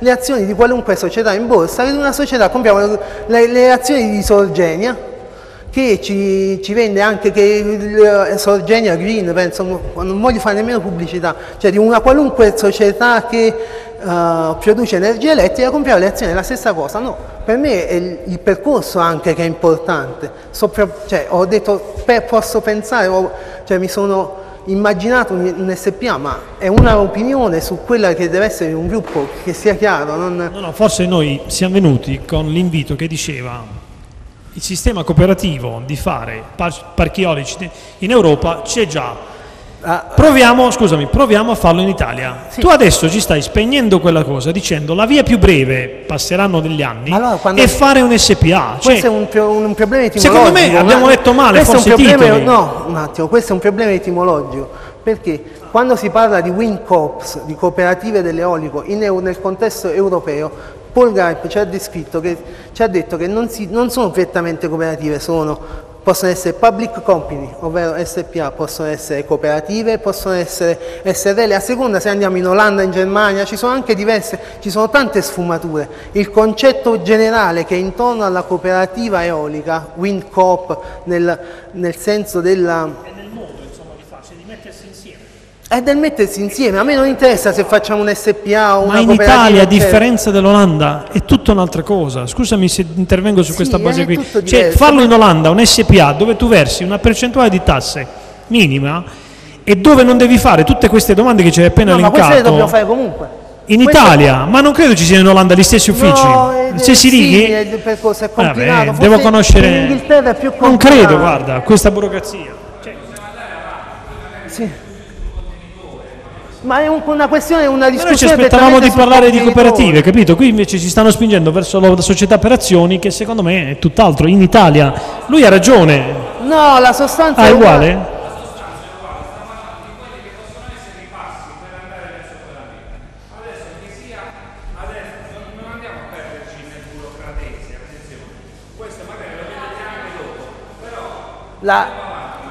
le azioni di qualunque società in borsa, che in una società compriamo le azioni di Sorgenia che ci vende anche, che Sorgenia Green, penso, non voglio fare nemmeno pubblicità, cioè di una qualunque società che produce energia elettrica, comprare le azioni è la stessa cosa, no? Per me è il percorso anche che è importante, ho detto posso pensare, mi sono immaginato un SPA, ma è un'opinione su quella che deve essere un gruppo, che sia chiaro. No, forse noi siamo venuti con l'invito che diceva il sistema cooperativo di fare parchi eolici in Europa c'è già. Proviamo a farlo in Italia. Sì. Tu adesso ci stai spegnendo quella cosa dicendo la via più breve, passeranno degli anni, allora, è fare un SPA. Questo è un problema etimologico. Secondo me abbiamo detto male, forse titoli. No, un attimo, questo è un problema etimologico, perché quando si parla di Wind Corps, di cooperative dell'eolico, nel contesto europeo, Paul Gipe ci ha detto che non sono prettamente cooperative, possono essere public company, ovvero SPA, possono essere cooperative, possono essere SRL, a seconda se andiamo in Olanda, in Germania, ci sono tante sfumature. Il concetto generale che è intorno alla cooperativa eolica, Wind Coop, nel senso della... è del mettersi insieme, a me non interessa se facciamo un SPA o una cooperativa. Ma in Italia, a differenza dell'Olanda, è tutta un'altra cosa. Scusami se intervengo su questa base qui. Cioè, farlo in Olanda, un SPA, dove tu versi una percentuale di tasse minima e dove non devi fare tutte queste domande che ci hai appena elencato. Ma queste le dobbiamo fare comunque. In Italia, ma non credo ci siano in Olanda gli stessi uffici. Se si righi, il percorso è complicato. Devo conoscere. In Inghilterra è più complicato. Non credo, guarda, questa burocrazia. Sì. Ma è una questione, una discussione. Noi ci aspettavamo di parlare di cooperative, capito? Qui invece ci stanno spingendo verso la società per azioni, che secondo me è tutt'altro. In Italia lui ha ragione. No, la sostanza è uguale.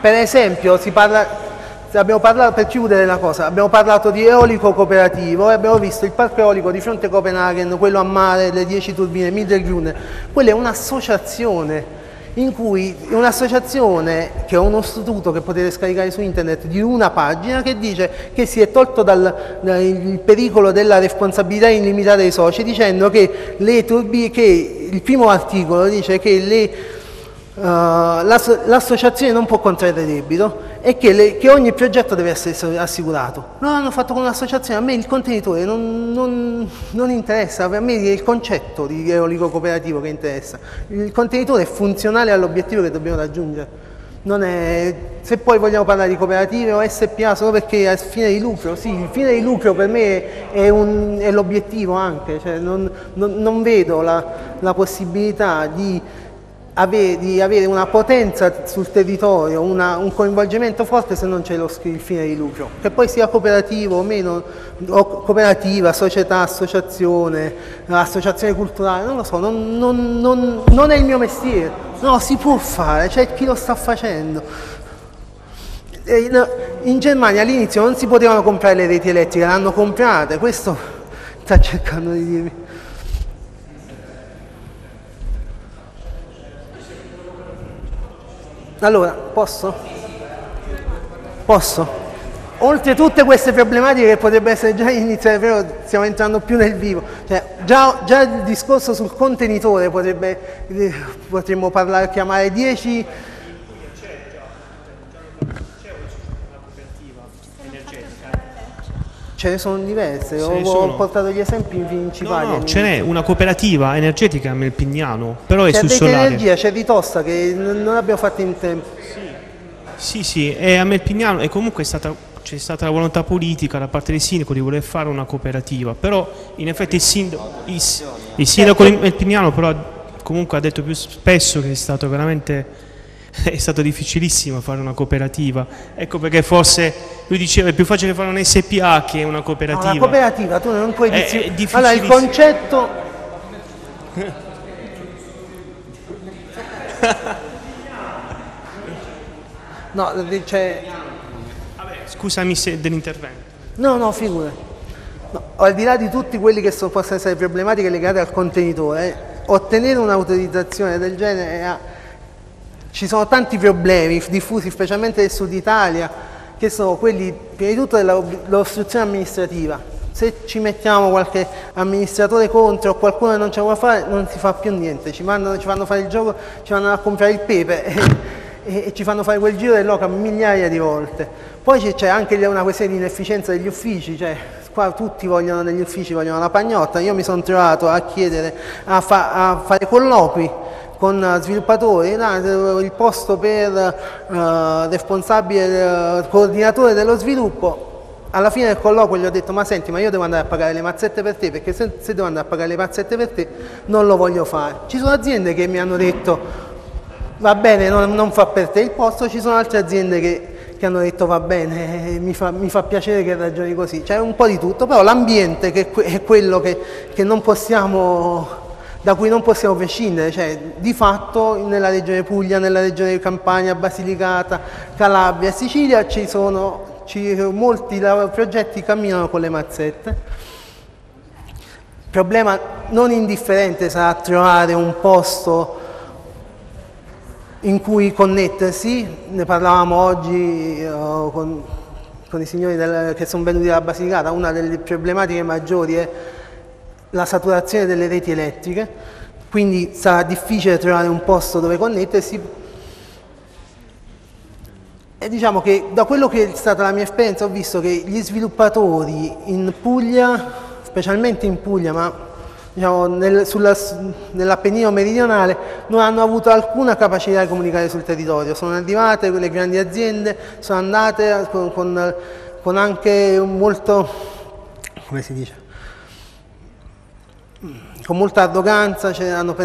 Per esempio, si parla. Abbiamo parlato, per chiudere la cosa, abbiamo parlato di eolico cooperativo e abbiamo visto il parco eolico di fronte a Copenaghen, quello a mare, le 10 turbine, Middelgrune. Quella è un'associazione che è uno statuto che potete scaricare su internet di una pagina, che dice che si è tolto dal pericolo della responsabilità illimitata dei soci, dicendo che il primo articolo dice che l'associazione non può contrarre debito e che ogni progetto deve essere assicurato. No, hanno fatto con un'associazione, a me il contenitore non interessa, a me è il concetto di eolico cooperativo che interessa. Il contenitore è funzionale all'obiettivo che dobbiamo raggiungere. Non è, se poi vogliamo parlare di cooperative o SPA solo perché a fine di lucro, sì, il fine di lucro per me è l'obiettivo anche, non vedo la possibilità di avere una potenza sul territorio, un coinvolgimento forte se non c'è il fine di lucro, che poi sia cooperativo o meno, o cooperativa, società, associazione culturale, non lo so, non è il mio mestiere, si può fare, c'è chi lo sta facendo. In Germania all'inizio non si potevano comprare le reti elettriche, le hanno comprate, questo sta cercando di dirmi. Allora, posso? Oltre tutte queste problematiche che potrebbero essere già iniziate, però stiamo entrando più nel vivo, già il discorso sul contenitore potremmo parlare, chiamare 10... C'è una cooperativa energetica Ce ne sono diverse, ho portato gli esempi principali. No, no, ce n'è una cooperativa energetica a Melpignano, però è sul solare. C'è Rete Energie, c'è Di Tossa, che non l'abbiamo fatta in tempo. Sì, sì, è a Melpignano, e comunque c'è stata la volontà politica da parte del sindaco di voler fare una cooperativa, però in effetti il sindaco di Melpignano però comunque ha detto più spesso che è stato veramente... è stato difficilissimo fare una cooperativa, ecco perché forse lui diceva è più facile fare un SPA che una cooperativa. Una cooperativa tu non puoi dire. Allora il concetto no, dice... Vabbè, scusami se dell'intervento. No, no, figura. No, al di là di tutti quelli che possono essere problematiche legate al contenitore, ottenere un'autorizzazione del genere ci sono tanti problemi diffusi, specialmente nel sud Italia, che sono quelli, prima di tutto, dell'ostruzione amministrativa. Se ci mettiamo qualche amministratore contro o qualcuno che non ce la può fare, non si fa più niente. Ci fanno fare il gioco, ci vanno a comprare il pepe e ci fanno fare quel giro del loco migliaia di volte. Poi c'è anche una questione di inefficienza degli uffici, cioè qua tutti vogliono negli uffici, vogliono la pagnotta. Io mi sono trovato a chiedere, a fare colloqui con sviluppatori, il posto per responsabile, coordinatore dello sviluppo. Alla fine del colloquio gli ho detto: ma senti, ma io devo andare a pagare le mazzette per te, perché se devo andare a pagare le mazzette per te non lo voglio fare. Ci sono aziende che mi hanno detto va bene, non fa per te il posto, ci sono altre aziende che hanno detto va bene, mi fa piacere che ragioni così. C'è un po' di tutto, però l'ambiente che è quello che non possiamo... da cui non possiamo prescindere, cioè di fatto nella regione Puglia, nella regione Campania, Basilicata, Calabria, Sicilia molti progetti camminano con le mazzette. Il problema non indifferente sarà trovare un posto in cui connettersi. Ne parlavamo oggi con i signori che sono venuti dalla Basilicata. Una delle problematiche maggiori è la saturazione delle reti elettriche, quindi sarà difficile trovare un posto dove connettersi. E diciamo che da quello che è stata la mia esperienza ho visto che gli sviluppatori in Puglia, specialmente in Puglia, ma diciamo nell'Appennino meridionale, non hanno avuto alcuna capacità di comunicare sul territorio. Sono arrivate le grandi aziende, sono andate con anche molto, come si dice, con molta arroganza, hanno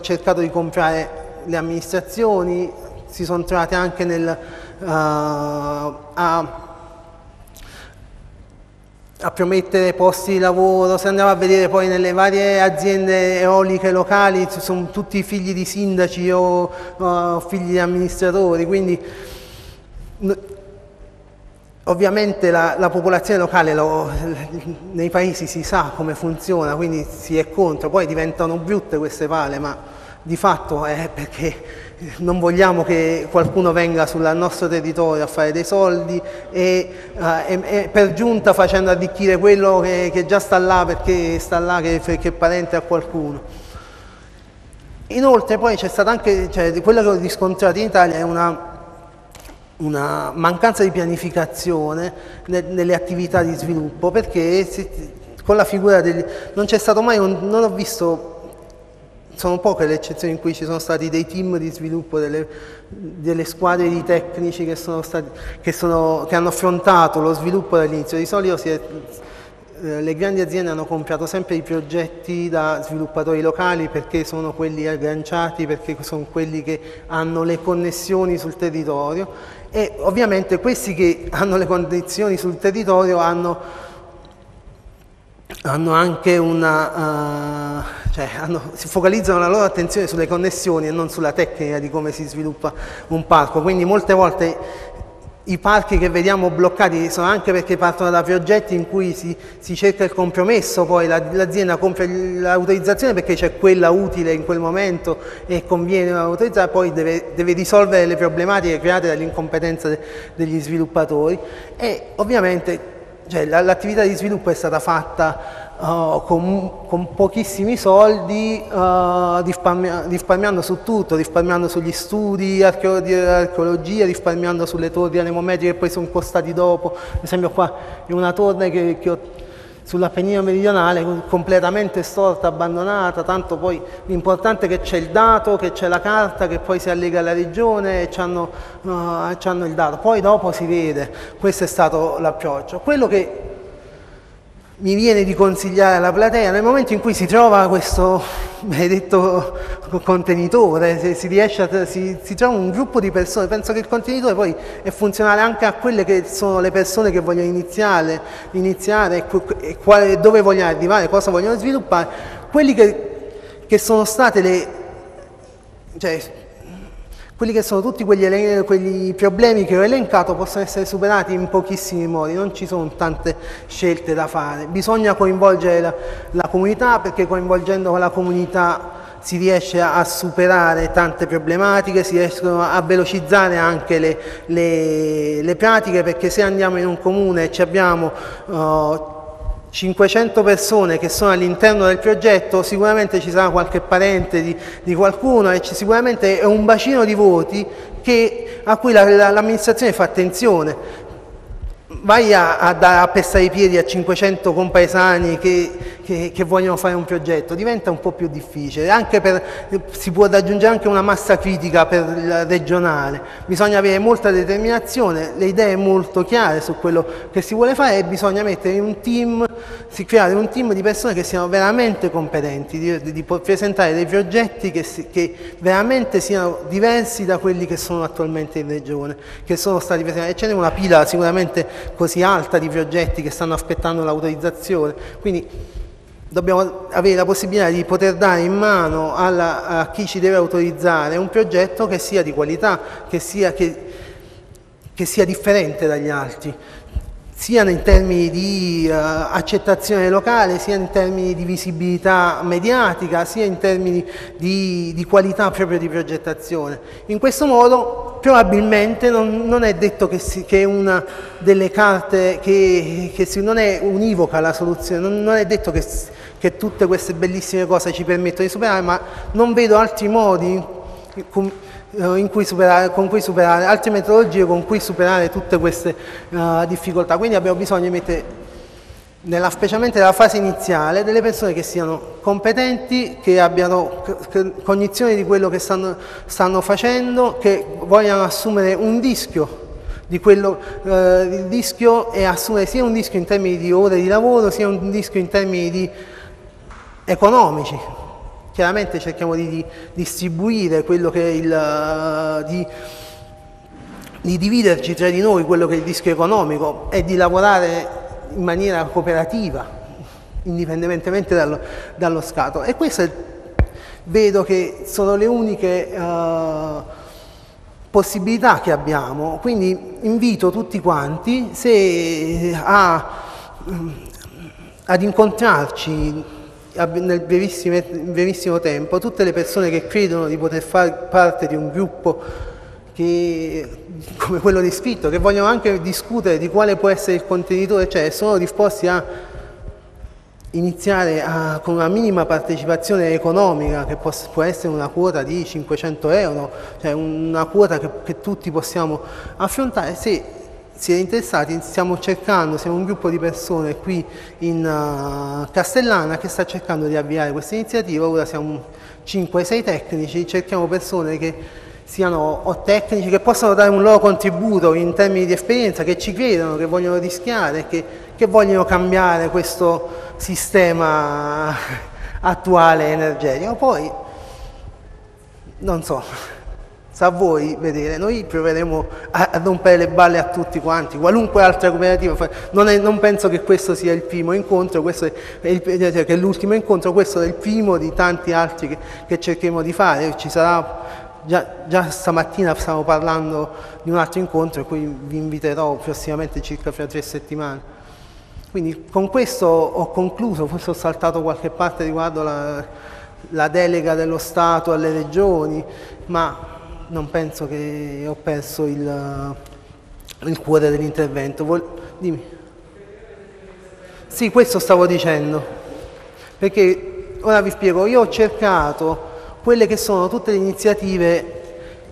cercato di comprare le amministrazioni, si sono trovate anche a promettere posti di lavoro. Se andiamo a vedere poi nelle varie aziende eoliche locali, sono tutti figli di sindaci o figli di amministratori, quindi ovviamente la popolazione locale nei paesi si sa come funziona, quindi si è contro. Poi diventano brutte queste pale, ma di fatto è perché non vogliamo che qualcuno venga sul nostro territorio a fare dei soldi e per giunta facendo arricchire quello che già sta là, perché sta là che è parente a qualcuno. Inoltre poi c'è stato anche, quello che ho riscontrato in Italia è una mancanza di pianificazione nelle attività di sviluppo, perché con la figura non c'è stato mai non ho visto, sono poche le eccezioni in cui ci sono stati dei team di sviluppo, delle squadre di tecnici che hanno affrontato lo sviluppo dall'inizio. Di solito le grandi aziende hanno comprato sempre i progetti da sviluppatori locali, perché sono quelli agganciati, perché sono quelli che hanno le connessioni sul territorio, e ovviamente questi che hanno le connessioni sul territorio hanno anche si focalizzano la loro attenzione sulle connessioni e non sulla tecnica di come si sviluppa un parco. Quindi molte volte i parchi che vediamo bloccati sono anche perché partono da progetti in cui si cerca il compromesso, poi l'azienda compra l'autorizzazione perché c'è quella utile in quel momento e conviene autorizzare, poi deve risolvere le problematiche create dall'incompetenza degli sviluppatori. E ovviamente l'attività di sviluppo è stata fatta con pochissimi soldi, risparmiando su tutto, risparmiando sugli studi di archeologia, risparmiando sulle torri anemometriche che poi sono costati dopo. Ad esempio qua è una torre che ho sull'Appennino meridionale, completamente storta, abbandonata, tanto poi l'importante è che c'è il dato, che c'è la carta, che poi si allega alla regione e c'hanno il dato. Poi dopo si vede, questo è stato l'approccio. Quello che mi viene di consigliare alla platea, nel momento in cui si trova questo benedetto contenitore, si trova un gruppo di persone, penso che il contenitore poi è funzionale anche a quelle che sono le persone che vogliono iniziare e dove vogliono arrivare, cosa vogliono sviluppare, quelli che sono tutti quegli problemi che ho elencato possono essere superati in pochissimi modi, non ci sono tante scelte da fare. Bisogna coinvolgere la comunità, perché coinvolgendo la comunità si riesce a superare tante problematiche, si riescono a velocizzare anche le pratiche, perché se andiamo in un comune e ci abbiamo 500 persone che sono all'interno del progetto, sicuramente ci sarà qualche parente di qualcuno e sicuramente è un bacino di voti a cui l'amministrazione fa attenzione. Vai a pestare i piedi a 500 compaesani che vogliono fare un progetto, diventa un po' più difficile, anche si può raggiungere anche una massa critica regionale, bisogna avere molta determinazione, le idee molto chiare su quello che si vuole fare e bisogna mettere creare un team di persone che siano veramente competenti, di presentare dei progetti che veramente siano diversi da quelli che sono attualmente in regione, che sono stati presentati, e ce n'è una pila sicuramente così alta di progetti che stanno aspettando l'autorizzazione, quindi dobbiamo avere la possibilità di poter dare in mano a chi ci deve autorizzare un progetto che sia di qualità, che sia differente dagli altri, sia in termini di accettazione locale, sia in termini di visibilità mediatica, sia in termini di qualità proprio di progettazione. In questo modo probabilmente non è detto che una delle carte, non è univoca la soluzione, non è detto che tutte queste bellissime cose ci permettono di superare, ma non vedo altri modi altre metodologie con cui superare tutte queste difficoltà. Quindi abbiamo bisogno di mettere, specialmente nella fase iniziale, delle persone che siano competenti, che abbiano cognizione di quello che stanno facendo, che vogliano assumere un rischio e assumere sia un rischio in termini di ore di lavoro, sia un rischio in termini economici. Chiaramente cerchiamo di distribuire quello che è di dividerci tra di noi quello che è il rischio economico e di lavorare in maniera cooperativa, indipendentemente dallo scatto. E queste vedo che sono le uniche possibilità che abbiamo, quindi invito tutti quanti ad incontrarci nel brevissimo tempo, tutte le persone che credono di poter far parte di un gruppo come quello descritto, che vogliono anche discutere di quale può essere il contenitore, cioè sono disposti a iniziare con una minima partecipazione economica, che può essere una quota di 500 euro, cioè una quota che tutti possiamo affrontare. Se siete interessati, siamo un gruppo di persone qui in Castellana che sta cercando di avviare questa iniziativa, ora siamo 5-6 tecnici, cerchiamo persone che siano o tecnici che possano dare un loro contributo in termini di esperienza, che ci credano, che vogliono rischiare, che vogliono cambiare questo sistema attuale energetico. Poi, non so, sta a voi vedere, noi proveremo a rompere le balle a tutti quanti, qualunque altra cooperativa, non penso che questo sia il primo incontro, cioè che è l'ultimo incontro, questo è il primo di tanti altri che cercheremo di fare, ci sarà. Già stamattina stavo parlando di un altro incontro e cui vi inviterò prossimamente, circa fra 3 settimane. Quindi con questo ho concluso, forse ho saltato qualche parte riguardo la delega dello Stato alle regioni, ma non penso che ho perso il cuore dell'intervento. Dimmi. Sì, questo stavo dicendo. perché ora vi spiego, io ho cercato quelle che sono tutte le iniziative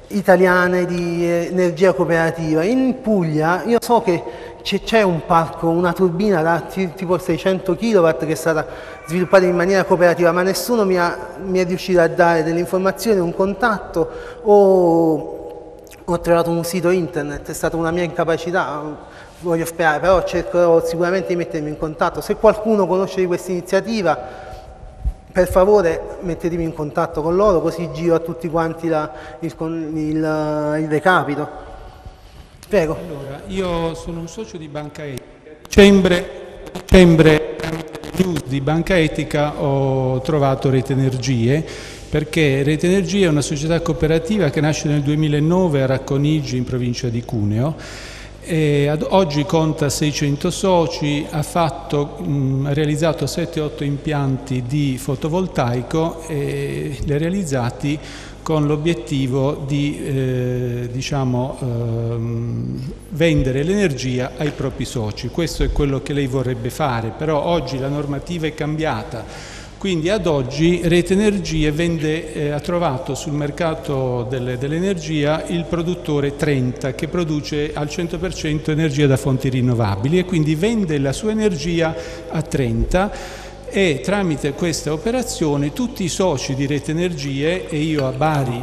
italiane di energia cooperativa. In Puglia io so che c'è un parco, una turbina da tipo 600 kW che è stata sviluppata in maniera cooperativa, ma nessuno mi è riuscito a dare delle informazioni, un contatto, o ho trovato un sito internet, è stata una mia incapacità, voglio sperare, però cercherò sicuramente di mettermi in contatto. Se qualcuno conosce di questa iniziativa, per favore mettetemi in contatto con loro, così giro a tutti quanti il recapito. Prego. Allora, io sono un socio di Banca Etica. Dicembre, tramite le news di Banca Etica, ho trovato Rete Energie, perché Rete Energie è una società cooperativa che nasce nel 2009 a Racconigi, in provincia di Cuneo. E ad oggi conta 600 soci, ha realizzato 7-8 impianti di fotovoltaico, e li ha realizzati con l'obiettivo di vendere l'energia ai propri soci. Questo è quello che lei vorrebbe fare, però oggi la normativa è cambiata. Quindi ad oggi Rete Energie ha trovato sul mercato dell'energia il produttore 30 che produce al 100% energia da fonti rinnovabili, e quindi vende la sua energia a 30, e tramite questa operazione tutti i soci di Rete Energie, e io a Bari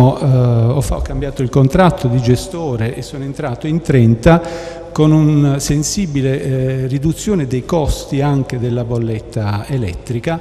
ho cambiato il contratto di gestore e sono entrato in 30, con una sensibile riduzione dei costi anche della bolletta elettrica.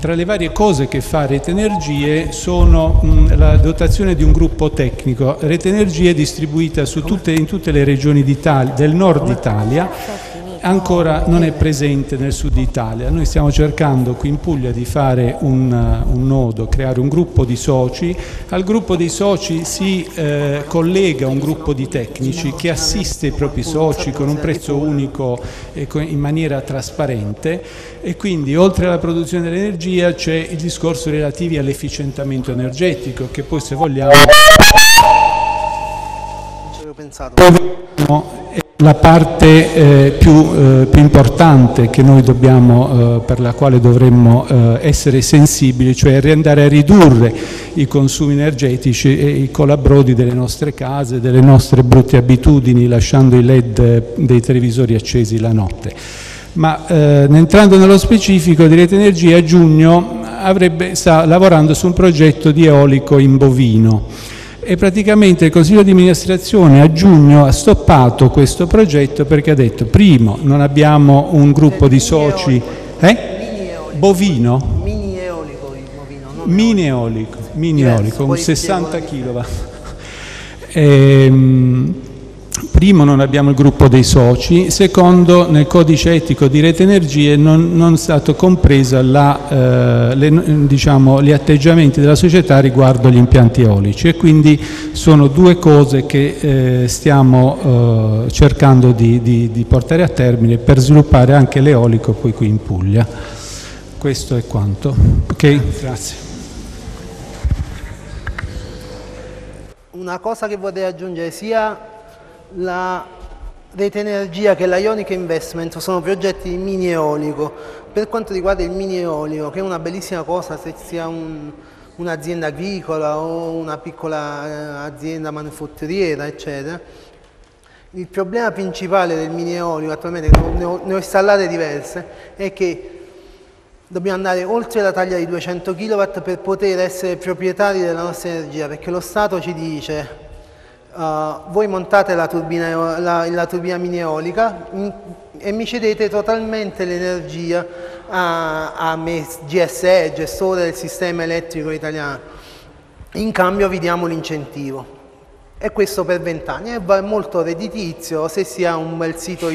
Tra le varie cose che fa Rete Energie sono la dotazione di un gruppo tecnico. Rete Energie è distribuita in tutte le regioni del nord Italia, ancora non è presente nel sud Italia. Noi stiamo cercando qui in Puglia di fare un nodo, creare un gruppo di soci. Al gruppo dei soci si collega un gruppo di tecnici che assiste i propri soci con un prezzo unico e in maniera trasparente, e quindi oltre alla produzione dell'energia c'è il discorso relativo all'efficientamento energetico, che poi se vogliamo la parte più importante che noi per la quale dovremmo essere sensibili, cioè andare a ridurre i consumi energetici e i colabrodi delle nostre case, delle nostre brutte abitudini, lasciando i LED dei televisori accesi la notte. Ma entrando nello specifico di Rete Energia, a giugno sta lavorando su un progetto di eolico in Bovino. E praticamente il Consiglio di amministrazione a giugno ha stoppato questo progetto perché ha detto: primo, non abbiamo un gruppo di soci. Bovino? Mini eolico, un 60 kW. Primo, non abbiamo il gruppo dei soci. Secondo, nel codice etico di Rete Energie non è stato compreso gli atteggiamenti della società riguardo agli impianti eolici, e quindi sono due cose che stiamo cercando di portare a termine per sviluppare anche l'eolico poi qui in Puglia. Questo è quanto. Ok, grazie. Una cosa che vorrei aggiungere: sia la Rete Energia che la Ionica Investment sono progetti di mini eolico. Per quanto riguarda il mini eolico, che è una bellissima cosa se sia un'azienda agricola o una piccola azienda manufatturiera, eccetera, il problema principale del mini eolico attualmente, che ne ho installate diverse, è che dobbiamo andare oltre la taglia di 200 kW per poter essere proprietari della nostra energia, perché lo Stato ci dice: voi montate la turbina mini eolica e mi cedete totalmente l'energia a me, GSE, gestore del sistema elettrico italiano, in cambio vi diamo l'incentivo, e questo per 20 anni è molto redditizio. Se si ha un bel sito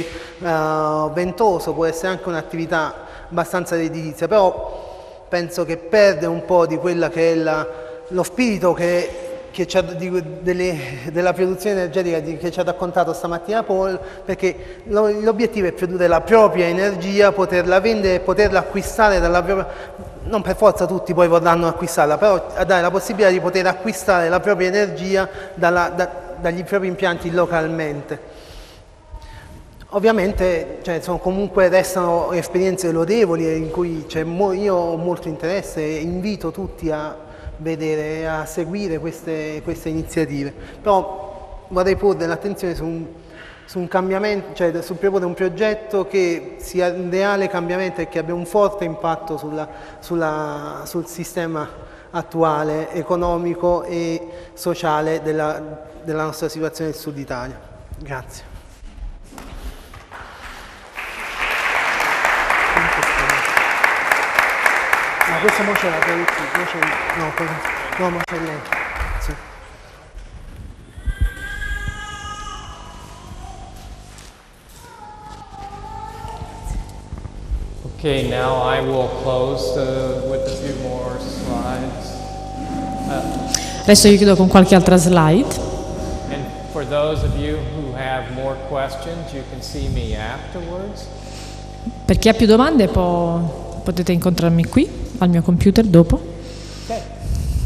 ventoso può essere anche un'attività abbastanza redditizia, però penso che perde un po' di quella che è lo spirito che ci ha della produzione energetica che ci ha raccontato stamattina Paul, perché l'obiettivo è produrre la propria energia, poterla vendere, poterla acquistare dalla propria... Non per forza tutti poi vorranno acquistarla, però a dare la possibilità di poter acquistare la propria energia dagli propri impianti localmente. Ovviamente, cioè, comunque restano esperienze lodevoli in cui io ho molto interesse e invito tutti a vedere, a seguire queste iniziative. Però vorrei porre l'attenzione su un cambiamento, cioè su proporre un progetto che sia un reale cambiamento e che abbia un forte impatto sul sistema attuale, economico e sociale della nostra situazione del Sud Italia. Grazie. Ma questa mo' c'è la traduzione, no, ma c'è lei. Sì. Okay, now I will close with a few more slides. Adesso io chiudo con qualche altra slide. And for those of you who have more questions, you can see me afterwards. Per chi ha più domande potete incontrarmi qui al mio computer dopo. Okay.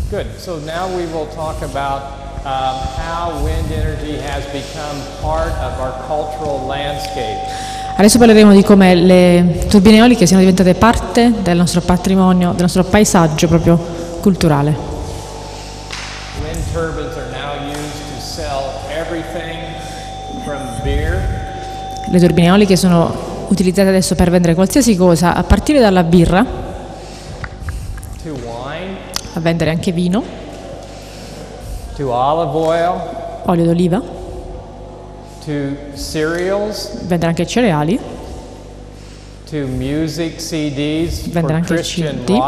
Good. So now we will talk about how wind energy has become part of our cultural landscape. Adesso parleremo di come le turbine eoliche siano diventate parte del nostro patrimonio, del nostro paesaggio proprio culturale. Wind turbines are now used to sell everything from beer. Le turbine eoliche sono utilizzate adesso per vendere qualsiasi cosa, a partire dalla birra, a vendere anche vino, olio d'oliva, vendere anche cereali, vendere anche CD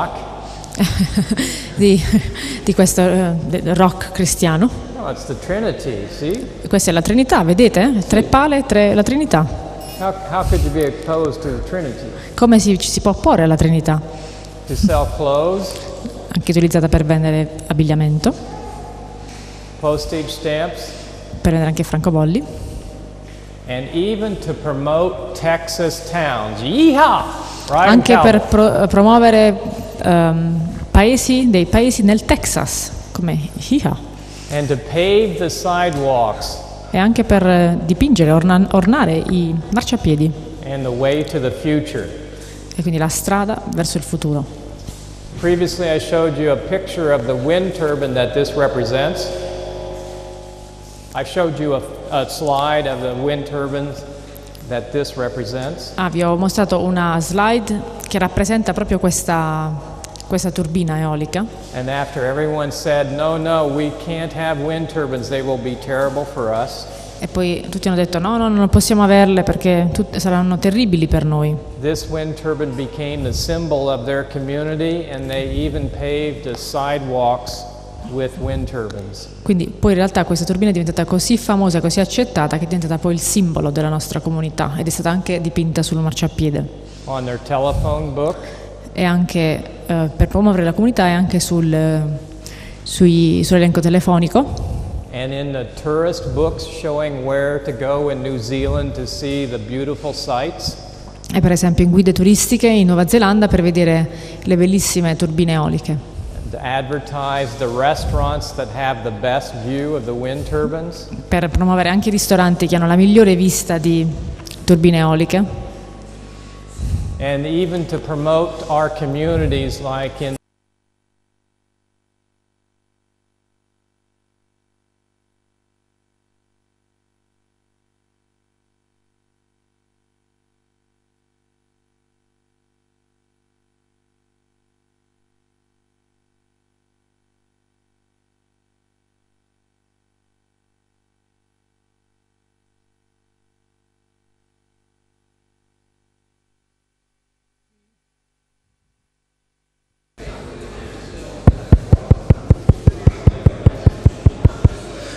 di questo rock cristiano. Oh, it's the Trinity, see? Questa è la Trinità, vedete? Tre pale, la Trinità. How could you be opposed to the Trinity? Come ci si può opporre alla Trinità? To sell clothes, anche utilizzata per vendere abbigliamento, postage stamps, per vendere anche francobolli, anche per promuovere dei paesi nel Texas, come Yeehaw, e anche per dipingere, ornare i marciapiedi, e quindi la strada verso il futuro. Previously I showed you a picture of the wind turbine that this represents. I showed you a slide of the wind turbines that this represents. Vi ho mostrato una slide che rappresenta proprio questa turbina eolica. And after everyone said no, we can't have wind turbines, they will be terrible for us. E poi tutti hanno detto no, non possiamo averle perché saranno terribili per noi. Quindi poi in realtà questa turbina è diventata così famosa, così accettata, che è diventata poi il simbolo della nostra comunità ed è stata anche dipinta sul marciapiede. E anche per promuovere la comunità è anche sull'elenco telefonico. And in the tourist books showing where to go in New Zealand to see the beautiful sights. E per esempio in guide turistiche in Nuova Zelanda per vedere le bellissime turbine eoliche. Advertise the restaurants that have the best view of the wind turbines. Per promuovere anche i ristoranti che hanno la migliore vista di turbine eoliche. And even to promote our communities like in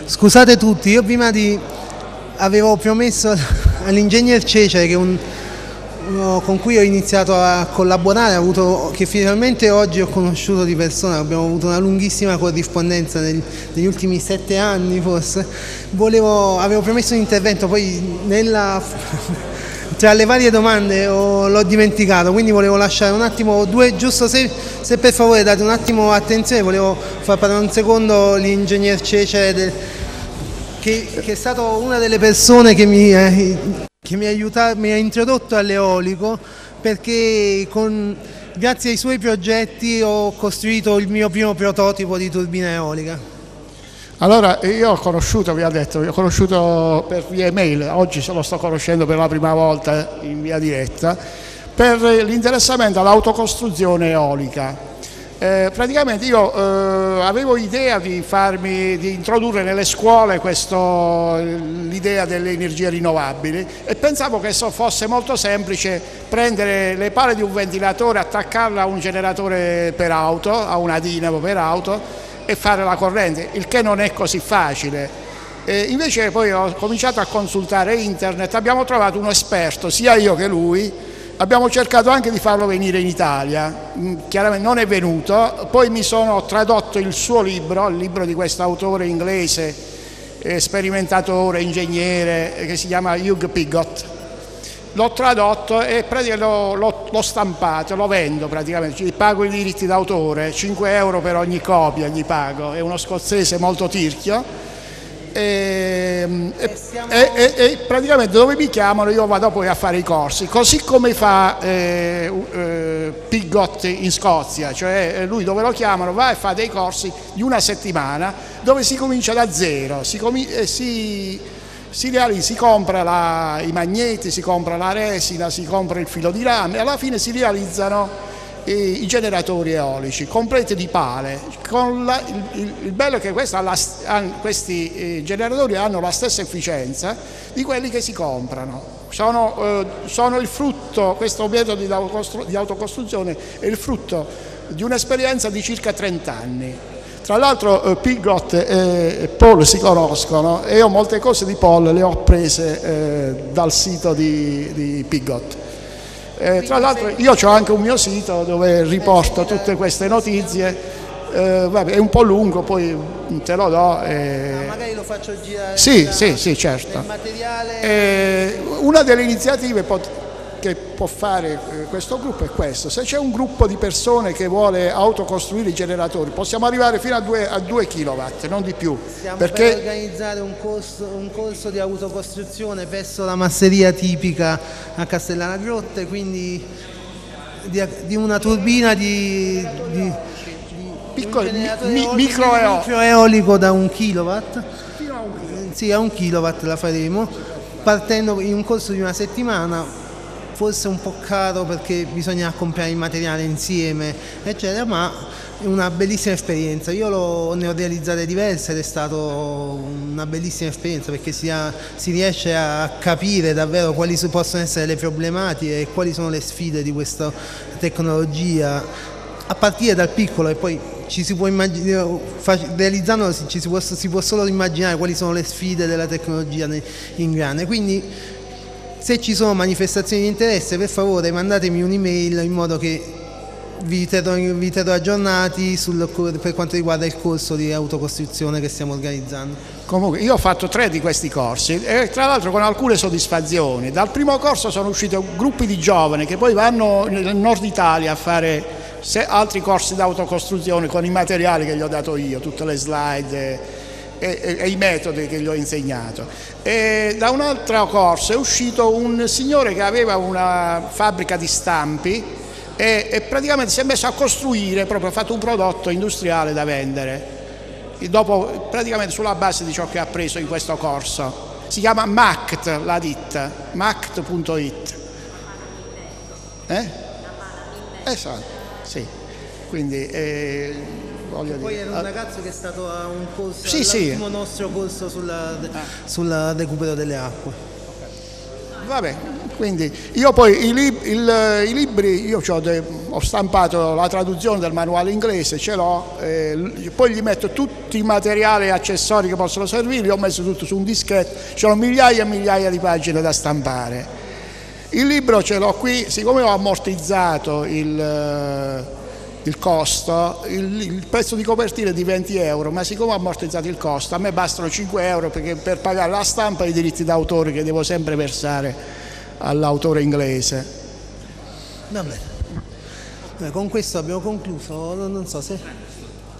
Scusate tutti, io prima avevo promesso all'ingegner Cecere, che uno con cui ho iniziato a collaborare, che finalmente oggi ho conosciuto di persona, abbiamo avuto una lunghissima corrispondenza negli ultimi 7 anni forse. Avevo promesso un intervento, poi tra le varie domande l'ho dimenticato, quindi volevo lasciare un attimo, giusto se per favore date un attimo attenzione, volevo far parlare un secondo l'ingegner Cecere, che è stato una delle persone che mi Che mi ha introdotto all'eolico perché grazie ai suoi progetti ho costruito il mio primo prototipo di turbina eolica. Allora io ho conosciuto, vi ho detto, ho conosciuto per via email, oggi se lo sto conoscendo per la prima volta in via diretta, per l'interessamento all'autocostruzione eolica. Praticamente io avevo idea di introdurre nelle scuole l'idea delle energie rinnovabili e pensavo che fosse molto semplice prendere le pale di un ventilatore, attaccarla a un generatore per auto, a una dinamo per auto e fare la corrente, il che non è così facile. Invece poi ho cominciato a consultare internet, abbiamo trovato un esperto, sia io che lui. Abbiamo cercato anche di farlo venire in Italia, chiaramente non è venuto, poi mi sono tradotto il suo libro, il libro di questo autore inglese, sperimentatore, ingegnere, che si chiama Hugh Pigott. L'ho tradotto e l'ho stampato, lo vendo praticamente, gli pago i diritti d'autore, 5 euro per ogni copia gli pago, è uno scozzese molto tirchio. E praticamente dove mi chiamano io vado poi a fare i corsi, così come fa Pigott in Scozia, cioè lui dove lo chiamano va e fa dei corsi di una settimana dove si comincia da zero, si compra i magneti, si compra la resina, si compra il filo di rame e alla fine si realizzano i generatori eolici completi di pale. Con il bello è che questi generatori hanno la stessa efficienza di quelli che si comprano, sono il frutto, questo metodo di autocostruzione è il frutto di un'esperienza di circa 30 anni. Tra l'altro Pigott e Paul si conoscono e io molte cose di Paul le ho prese dal sito di Pigott. Tra l'altro io ho anche un mio sito dove riporto tutte queste notizie, vabbè, è un po' lungo, poi te lo do. Magari lo faccio girare. Sì, certo. Il materiale... una delle iniziative che può fare questo gruppo è questo: se c'è un gruppo di persone che vuole autocostruire i generatori, possiamo arrivare fino a 2 kW, non di più. Stiamo per organizzare un corso di autocostruzione presso la masseria tipica a Castellana Grotte, quindi di una turbina microeolico da 1 kW. Fino a 1 kW. Sì, a 1 kW la faremo, partendo in un corso di una settimana. Forse un po' caro perché bisogna comprare il materiale insieme eccetera, ma è una bellissima esperienza. Io ne ho realizzate diverse ed è stata una bellissima esperienza perché si riesce a capire davvero quali possono essere le problematiche e quali sono le sfide di questa tecnologia a partire dal piccolo, e poi ci si può realizzando si può solo immaginare quali sono le sfide della tecnologia in grande. Quindi se ci sono manifestazioni di interesse, per favore mandatemi un'email in modo che vi terrò aggiornati per quanto riguarda il corso di autocostruzione che stiamo organizzando. Comunque io ho fatto 3 di questi corsi e tra l'altro con alcune soddisfazioni. Dal primo corso sono usciti gruppi di giovani che poi vanno nel nord Italia a fare altri corsi di autocostruzione con i materiali che gli ho dato io, tutte le slide e i metodi che gli ho insegnato. E da un altro corso è uscito un signore che aveva una fabbrica di stampi e praticamente si è messo a costruire, proprio ha fatto un prodotto industriale da vendere, e dopo praticamente sulla base di ciò che ha preso in questo corso. Si chiama MACT la ditta, mact.it. Esatto, sì. Quindi... poi era un ragazzo che è stato a un corso, all'ultimo nostro corso sul recupero delle acque. Okay. Vabbè, quindi io poi i libri, io ho stampato la traduzione del manuale inglese, ce l'ho, poi gli metto tutti i materiali e accessori che possono servire, li ho messo tutto su un dischetto, ci sono migliaia e migliaia di pagine da stampare. Il libro ce l'ho qui, siccome ho ammortizzato il costo, il prezzo di copertina è di 20 euro, ma siccome ho ammortizzato il costo, a me bastano 5 euro perché per pagare la stampa e i diritti d'autore che devo sempre versare all'autore inglese. Va bene. Con questo abbiamo concluso, non so se...